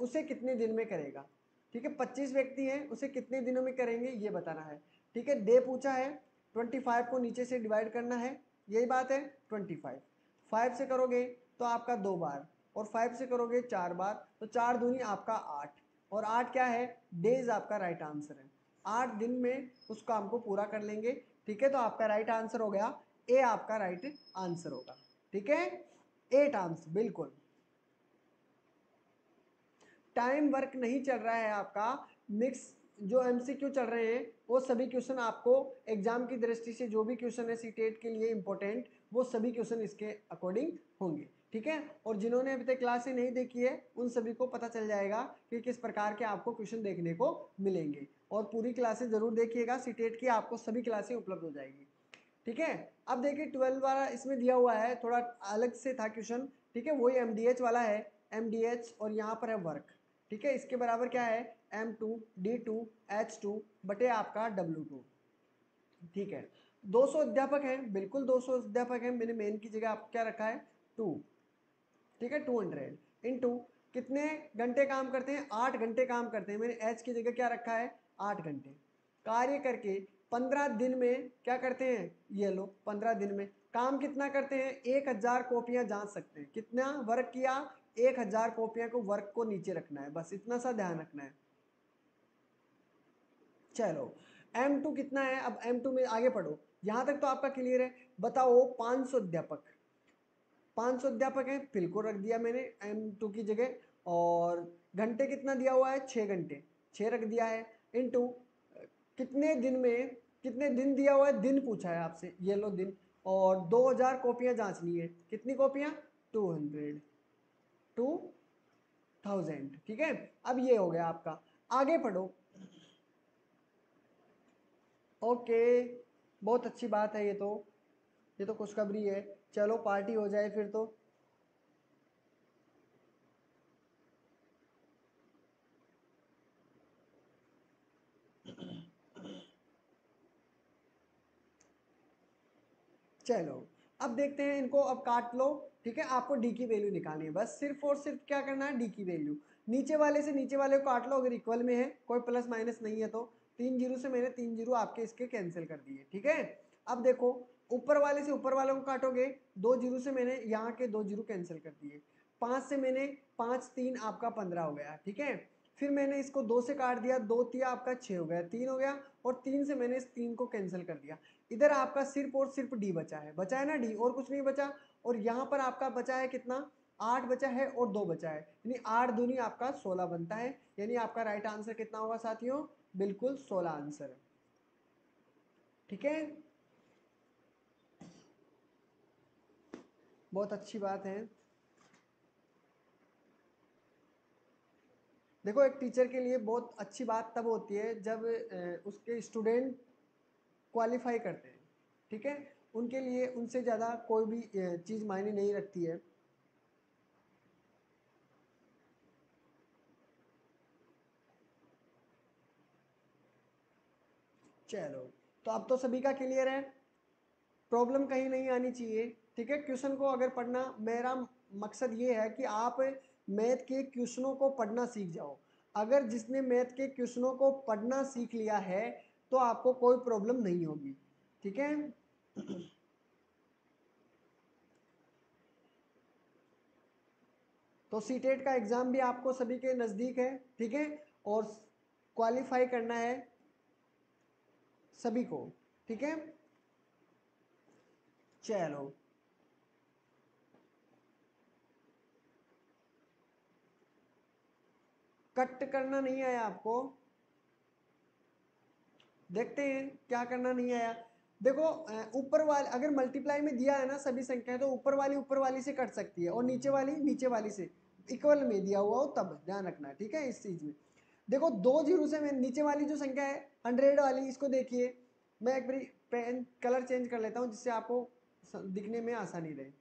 उसे कितने दिन में करेगा। ठीक है, 25 व्यक्ति हैं, उसे कितने दिनों में करेंगे ये बताना है। ठीक है, दे पूछा है, 25 को नीचे से डिवाइड करना है, यही बात है, 25 5 से करोगे तो आपका 2 बार और 5 से करोगे 4 बार, तो 4 दूनी आपका 8 और 8 क्या है, डेज आपका राइट आंसर है। 8 दिन में उस काम को पूरा कर लेंगे। ठीक है, तो आपका राइट आंसर हो गया, ए आपका राइट आंसर होगा। ठीक है, 8 आंसर बिल्कुल। टाइम वर्क नहीं चल रहा है आपका, मिक्स जो MCQ चल रहे हैं वो सभी क्वेश्चन आपको एग्जाम की दृष्टि से जो भी क्वेश्चन है CTET के लिए इम्पोर्टेंट, वो सभी क्वेश्चन इसके अकॉर्डिंग होंगे। ठीक है, और जिन्होंने अभी तक क्लासें नहीं देखी है उन सभी को पता चल जाएगा कि किस प्रकार के आपको क्वेश्चन देखने को मिलेंगे, और पूरी क्लासें जरूर देखिएगा, CTET की आपको सभी क्लासें उपलब्ध हो जाएगी। ठीक है, अब देखिए 12 वाला इसमें दिया हुआ है, थोड़ा अलग से था क्वेश्चन। ठीक है, वही MDH वाला है, MDH और यहाँ पर है वर्क, ठीक है। इसके बराबर क्या है M2 D2 H2 बटे आपका W2, ठीक है। 200 अध्यापक हैं, बिल्कुल 200 अध्यापक हैं। मैंने मेन की जगह आप क्या रखा है 2, ठीक है। 200 इन टू कितने घंटे काम करते हैं, 8 घंटे काम करते हैं। मैंने H की जगह क्या रखा है 8 घंटे कार्य करके 15 दिन में क्या करते हैं, ये लो 15 दिन में काम कितना करते हैं 1000 कॉपियां जांच सकते हैं। कितना वर्क किया 1000 कॉपियां को, वर्क को नीचे रखना है, बस इतना सा ध्यान रखना है। चलो M2 कितना है, अब M2 में आगे पढ़ो, यहाँ तक तो आपका क्लियर है। बताओ 500 अध्यापक, 500 अध्यापक हैं, बिल्कुल रख दिया मैंने M2 की जगह। और घंटे कितना दिया हुआ है 6 घंटे, 6 रख दिया है। इनटू कितने दिन में, कितने दिन दिया हुआ है, दिन पूछा है आपसे, ये लो दिन। और 2000 कॉपियाँ जांचनी है, कितनी कॉपियाँ 200 2000, ठीक है। अब ये हो गया आपका, आगे पढ़ो। ओके, बहुत अच्छी बात है, ये तो खुशखबरी है। चलो पार्टी हो जाए फिर तो। चलो अब देखते हैं इनको, अब काट लो, ठीक है। आपको डी की वैल्यू निकालनी है, बस सिर्फ और सिर्फ क्या करना है डी की वैल्यू। नीचे वाले से नीचे वाले को काट लो, अगर इक्वल में है, कोई प्लस माइनस नहीं है तो। 3 जीरो से मैंने 3 जीरो आपके इसके कैंसिल कर दिए, ठीक है। अब देखो ऊपर वाले से ऊपर वालों को काटोगे, 2 जीरो से मैंने यहाँ के 2 जीरो कैंसिल कर दिए। 5 से मैंने 5 3 आपका 15 हो गया, ठीक है। फिर मैंने इसको 2 से काट दिया, 2 3 आपका 6 हो गया, 3 हो गया। और 3 से मैंने इस 3 को कैंसिल कर दिया। इधर आपका सिर्फ और सिर्फ डी बचा है, बचा है ना डी, और कुछ नहीं बचा। और यहाँ पर आपका बचा है कितना 8 बचा है और 2 बचा है, यानी 8 दूनी आपका 16 बनता है। यानी आपका राइट आंसर कितना होगा साथियों, बिल्कुल 16 आंसर है, ठीक है। बहुत अच्छी बात है। देखो एक टीचर के लिए बहुत अच्छी बात तब होती है जब उसके स्टूडेंट क्वालिफाई करते हैं, ठीक है। उनके लिए उनसे ज़्यादा कोई भी चीज़ मायने नहीं रखती है। चलो तो अब तो सभी का क्लियर है, प्रॉब्लम कहीं नहीं आनी चाहिए, ठीक है। क्वेश्चन को अगर पढ़ना, मेरा मकसद ये है कि आप मैथ के क्वेश्चनों को पढ़ना सीख जाओ। अगर जिसने मैथ के क्वेश्चनों को पढ़ना सीख लिया है तो आपको कोई प्रॉब्लम नहीं होगी, ठीक है। तो सीटेट का एग्ज़ाम भी आपको सभी के नज़दीक है, ठीक है। और क्वालिफाई करना है सभी को, ठीक है। चलो कट करना नहीं आया आपको, देखते हैं क्या करना नहीं आया। देखो ऊपर वाले, अगर मल्टीप्लाई में दिया है ना सभी संख्याएं, तो ऊपर वाली से कट सकती है और नीचे वाली से, इक्वल में दिया हुआ हो तब ध्यान रखना, ठीक है इस चीज़ में। देखो 2 जीरो से मैं नीचे वाली जो संख्या है 100 वाली, इसको देखिए। मैं एक बार पेन कलर चेंज कर लेता हूँ जिससे आपको दिखने में आसानी रहे।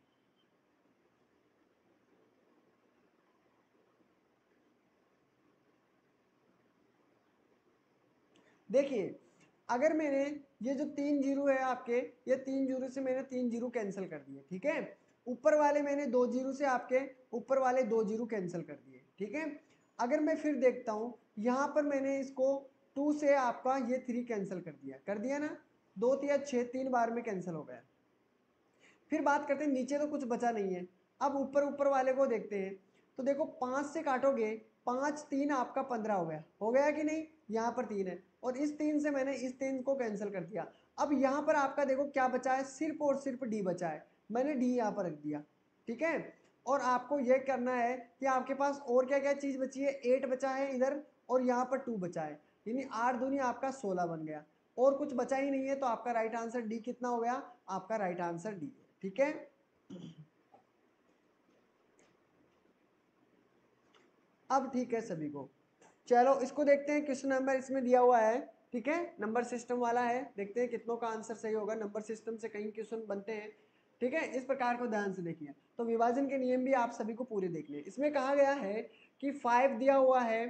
देखिए अगर मैंने ये जो 3 जीरो है आपके, ये 3 जीरो से मैंने 3 जीरो कैंसिल कर दिए, ठीक है। ऊपर वाले मैंने 2 जीरो से आपके ऊपर वाले 2 जीरो कैंसिल कर दिए, ठीक है। अगर मैं फिर देखता हूँ यहाँ पर मैंने इसको 2 से आपका ये 3 कैंसिल कर दिया, ना 2 3 6 3 बार में कैंसिल हो गया। फिर बात करते हैं नीचे तो कुछ बचा नहीं है। अब ऊपर वाले को देखते हैं, तो देखो 5 से काटोगे, 5 3 आपका 15 हो गया, कि नहीं। यहाँ पर 3 है और इस 3 से मैंने इस 3 को कैंसिल कर दिया। अब यहाँ पर आपका देखो क्या बचा है, सिर्फ और सिर्फ डी बचा है, मैंने डी यहाँ पर रख दिया, ठीक है। और आपको यह करना है कि आपके पास और क्या क्या चीज़ बची है, 8 बचा है इधर और यहाँ पर 2 बचा है, यानी 8 दूनी आपका 16 बन गया। और कुछ बचा ही नहीं है, तो आपका राइट आंसर डी कितना हो गया, आपका राइट आंसर डी है, ठीक है। अब ठीक है सभी को। चलो इसको देखते हैं, क्वेश्चन नंबर इसमें दिया हुआ है, ठीक है, नंबर सिस्टम वाला है। देखते हैं कितनों का आंसर सही होगा, नंबर सिस्टम से कई क्वेश्चन बनते हैं। ठीक है, इस प्रकार को ध्यान से देखिए। तो विभाजन के नियम भी आप सभी को पूरे देख लिए। इसमें कहा गया है कि 5 दिया हुआ है,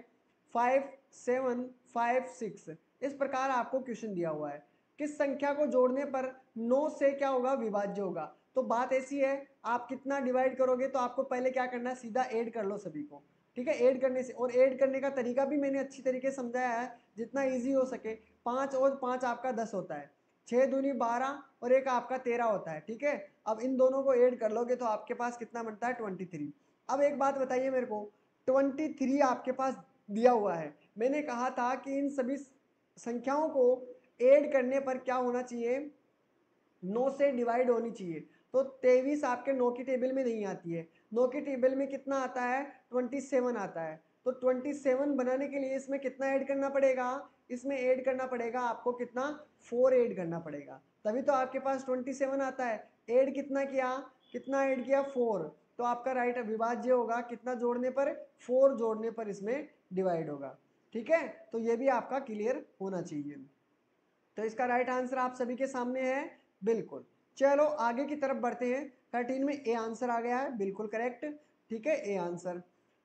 5, 7, 5, 6 इस प्रकार आपको क्वेश्चन दिया हुआ है। किस संख्या को जोड़ने पर 9 से क्या होगा, विभाज्य होगा। तो बात ऐसी है, आप कितना डिवाइड करोगे तो आपको पहले क्या करना है, सीधा ऐड कर लो सभी को, ठीक है। ऐड करने से, और ऐड करने का तरीका भी मैंने अच्छी तरीके से समझाया है जितना इजी हो सके। 5 और 5 आपका 10 होता है, 6 दूनी 12 और एक आपका 13 होता है, ठीक है। अब इन दोनों को ऐड कर लोगे तो आपके पास कितना बनता है, 23। अब एक बात बताइए मेरे को, 23 आपके पास दिया हुआ है। मैंने कहा था कि इन सभी संख्याओं को ऐड करने पर क्या होना चाहिए, 9 से डिवाइड होनी चाहिए। तो 23 आपके 9 की टेबल में नहीं आती है, 9 की टेबल में कितना आता है, 27 आता है। तो 27 बनाने के लिए इसमें कितना ऐड करना पड़ेगा, इसमें ऐड करना पड़ेगा आपको कितना, 4 ऐड करना पड़ेगा, तभी तो आपके पास 27 आता है। ऐड कितना किया, कितना ऐड किया, 4। तो आपका राइट अविभाज्य होगा कितना जोड़ने पर, 4 जोड़ने पर इसमें डिवाइड होगा, ठीक है। तो ये भी आपका क्लियर होना चाहिए। तो इसका राइट आंसर आप सभी के सामने है, बिल्कुल। चलो आगे की तरफ बढ़ते हैं। 13 में ए आंसर आ गया है, बिल्कुल करेक्ट, ठीक है, ए आंसर।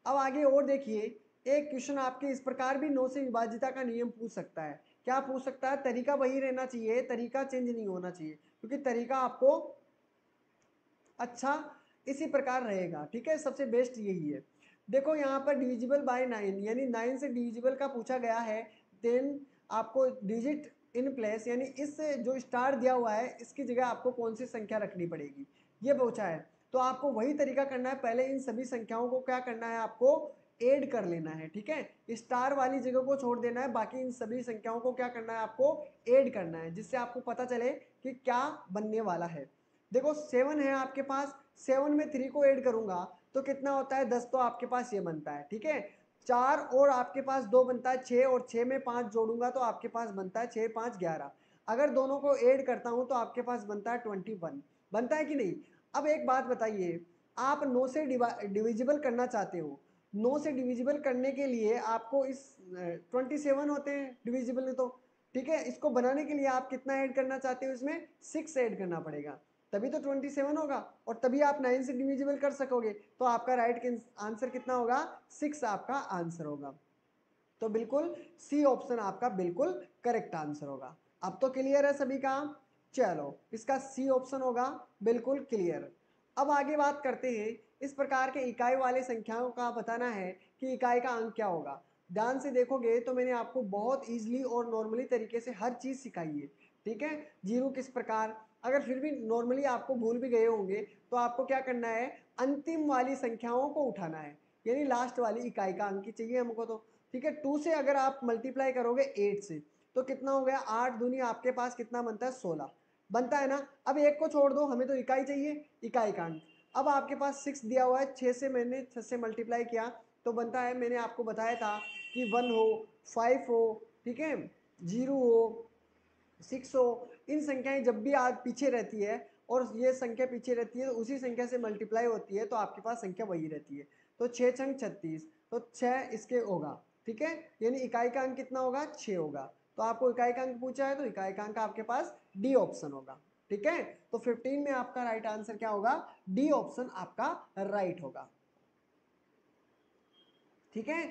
अब आगे और देखिए, एक क्वेश्चन आपके इस प्रकार भी 9 से विभाज्यता का नियम पूछ सकता है। क्या पूछ सकता है, तरीका वही रहना चाहिए, तरीका चेंज नहीं होना चाहिए, क्योंकि तरीका आपको अच्छा इसी प्रकार रहेगा, ठीक है, सबसे बेस्ट यही है। देखो यहाँ पर डिविजिबल बाय 9 यानी 9 से डिविजिबल का पूछा गया है। देन आपको डिजिट इन प्लेस यानी इस जो स्टार दिया हुआ है इसकी जगह आपको कौन सी संख्या रखनी पड़ेगी, ये पूछा है। तो आपको वही तरीका करना है, पहले इन सभी संख्याओं को क्या करना है, आपको ऐड कर लेना है, ठीक है। स्टार वाली जगह को छोड़ देना है, बाकी इन सभी संख्याओं को क्या करना है, आपको ऐड करना है, जिससे आपको पता चले कि क्या बनने वाला है। देखो 7 है आपके पास, 7 में 3 को ऐड करूँगा तो कितना होता है, 10। तो आपके पास ये बनता है, ठीक है। 4 और आपके पास 2 बनता है 6, और 6 में 5 जोड़ूंगा तो आपके पास बनता है 6, 5, 11। अगर दोनों को ऐड करता हूँ तो आपके पास बनता है 21, बनता है कि नहीं। अब एक बात बताइए, आप 9 से डिविजिबल करना चाहते हो। 9 से डिविजिबल करने के लिए आपको इस 27 होते हैं डिविजिबल तो, ठीक है। इसको बनाने के लिए आप कितना ऐड करना चाहते हो, इसमें 6 ऐड करना पड़ेगा, तभी तो 27 होगा, और तभी आप 9 से डिविजिबल कर सकोगे। तो आपका राइट आंसर कितना होगा, 6 आपका आंसर होगा। तो बिल्कुल सी ऑप्शन आपका बिल्कुल करेक्ट आंसर होगा। अब तो क्लियर है सभी का, चलो इसका सी ऑप्शन होगा बिल्कुल क्लियर। अब आगे बात करते हैं, इस प्रकार के इकाई वाले संख्याओं का बताना है कि इकाई का अंक क्या होगा। ध्यान से देखोगे तो मैंने आपको बहुत ईजिली और नॉर्मली तरीके से हर चीज़ सिखाई है, ठीक है। जीरो किस प्रकार, अगर फिर भी नॉर्मली आपको भूल भी गए होंगे तो आपको क्या करना है, अंतिम वाली संख्याओं को उठाना है, यानी लास्ट वाली इकाई का अंक चाहिए हमको तो, ठीक है। 2 से अगर आप मल्टीप्लाई करोगे 8 से तो कितना हो गया, 8 दूनी आपके पास कितना बनता है, 16 बनता है ना। अब 1 को छोड़ दो, हमें तो इकाई चाहिए, इकाई का अंक। अब आपके पास 6 दिया हुआ है, 6 से मल्टीप्लाई किया तो बनता है, मैंने आपको बताया था कि 1 हो, 5 हो, ठीक है, 0 हो, 6 हो, इन संख्याएं जब भी आज पीछे रहती है और ये संख्या पीछे रहती है तो उसी संख्या से मल्टीप्लाई होती है, तो आपके पास संख्या वही रहती है। तो 6 छंग 36, तो 6 इसके होगा, ठीक है, यानी इकाई का अंक कितना होगा, 6 होगा। तो आपको इकाई का अंक पूछा है तो इकाई का अंक आपके पास डी ऑप्शन होगा, ठीक है। तो 15 में आपका राइट आंसर क्या होगा, डी ऑप्शन आपका राइट होगा, ठीक है,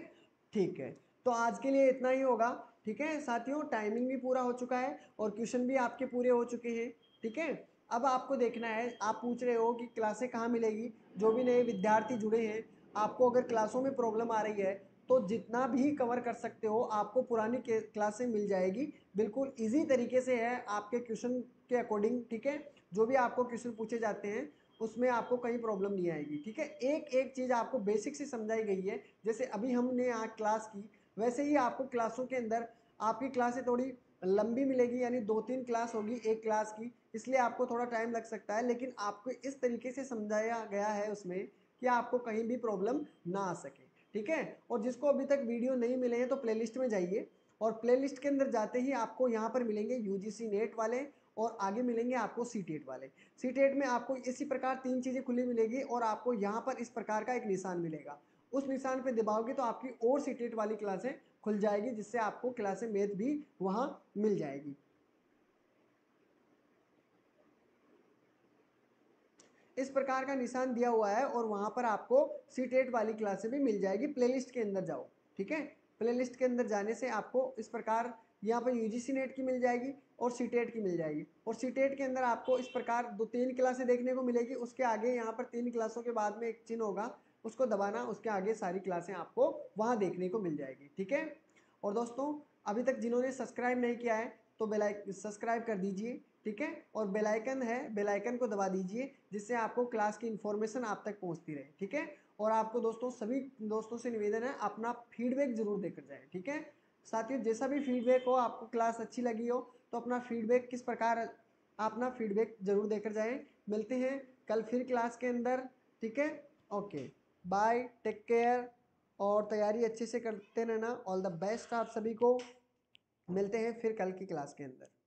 ठीक है। तो आज के लिए इतना ही होगा, ठीक है साथियों। टाइमिंग भी पूरा हो चुका है और क्वेश्चन भी आपके पूरे हो चुके हैं, ठीक है। अब आपको देखना है, आप पूछ रहे हो कि क्लासें कहाँ मिलेगी। जो भी नए विद्यार्थी जुड़े हैं, आपको अगर क्लासों में प्रॉब्लम आ रही है तो जितना भी कवर कर सकते हो आपको पुरानी क्लासें मिल जाएगी, बिल्कुल ईजी तरीके से है आपके क्वेश्चन के अकॉर्डिंग, ठीक है। जो भी आपको क्वेश्चन पूछे जाते हैं उसमें आपको कहीं प्रॉब्लम नहीं आएगी, ठीक है। एक एक चीज़ आपको बेसिक से समझाई गई है, जैसे अभी हमने यहाँ क्लास की, वैसे ही आपको क्लासों के अंदर आपकी क्लासें थोड़ी लंबी मिलेगी, यानी 2-3 क्लास होगी एक क्लास की, इसलिए आपको थोड़ा टाइम लग सकता है, लेकिन आपको इस तरीके से समझाया गया है उसमें कि आपको कहीं भी प्रॉब्लम ना आ सके, ठीक है। और जिसको अभी तक वीडियो नहीं मिले हैं तो प्लेलिस्ट में जाइए, और प्लेलिस्ट के अंदर जाते ही आपको यहाँ पर मिलेंगे यूजीसी नेट वाले, और आगे मिलेंगे आपको सीटेट वाले। सीटेट में आपको इसी प्रकार 3 चीज़ें खुली मिलेगी, और आपको यहाँ पर इस प्रकार का एक निशान मिलेगा, उस निशान पे दबाओगे तो आपकी और सीटेट वाली क्लासें खुल जाएगी, जिससे आपको क्लासें मैथ भी वहाँ मिल जाएगी। इस प्रकार का निशान दिया हुआ है और वहाँ पर आपको सीटेट वाली क्लासें भी मिल जाएगी। प्लेलिस्ट के अंदर जाओ, ठीक है, प्लेलिस्ट के अंदर जाने से आपको इस प्रकार यहाँ पर यूजीसी नेट की मिल जाएगी और सीटेट की मिल जाएगी। और सीटेट के अंदर आपको इस प्रकार 2-3 क्लासें देखने को मिलेगी। उसके आगे यहाँ पर 3 क्लासों के बाद में एक चिन्ह होगा, उसको दबाना, उसके आगे सारी क्लासें आपको वहाँ देखने को मिल जाएगी, ठीक है। और दोस्तों अभी तक जिन्होंने सब्सक्राइब नहीं किया है तो सब्सक्राइब कर दीजिए, ठीक है। और बेल आइकन है, बेल आइकन को दबा दीजिए जिससे आपको क्लास की इन्फॉर्मेशन आप तक पहुंचती रहे, ठीक है। और आपको दोस्तों, सभी दोस्तों से निवेदन है, अपना फीडबैक ज़रूर देकर जाए, ठीक है। साथियों जैसा भी फीडबैक हो, आपको क्लास अच्छी लगी हो तो अपना फीडबैक किस प्रकार, अपना फीडबैक ज़रूर देकर जाए। मिलते हैं कल फिर क्लास के अंदर, ठीक है। ओके, बाय, टेक केयर और तैयारी अच्छे से करते रहना। ऑल द बेस्ट आप सभी को। मिलते हैं फिर कल की क्लास के अंदर।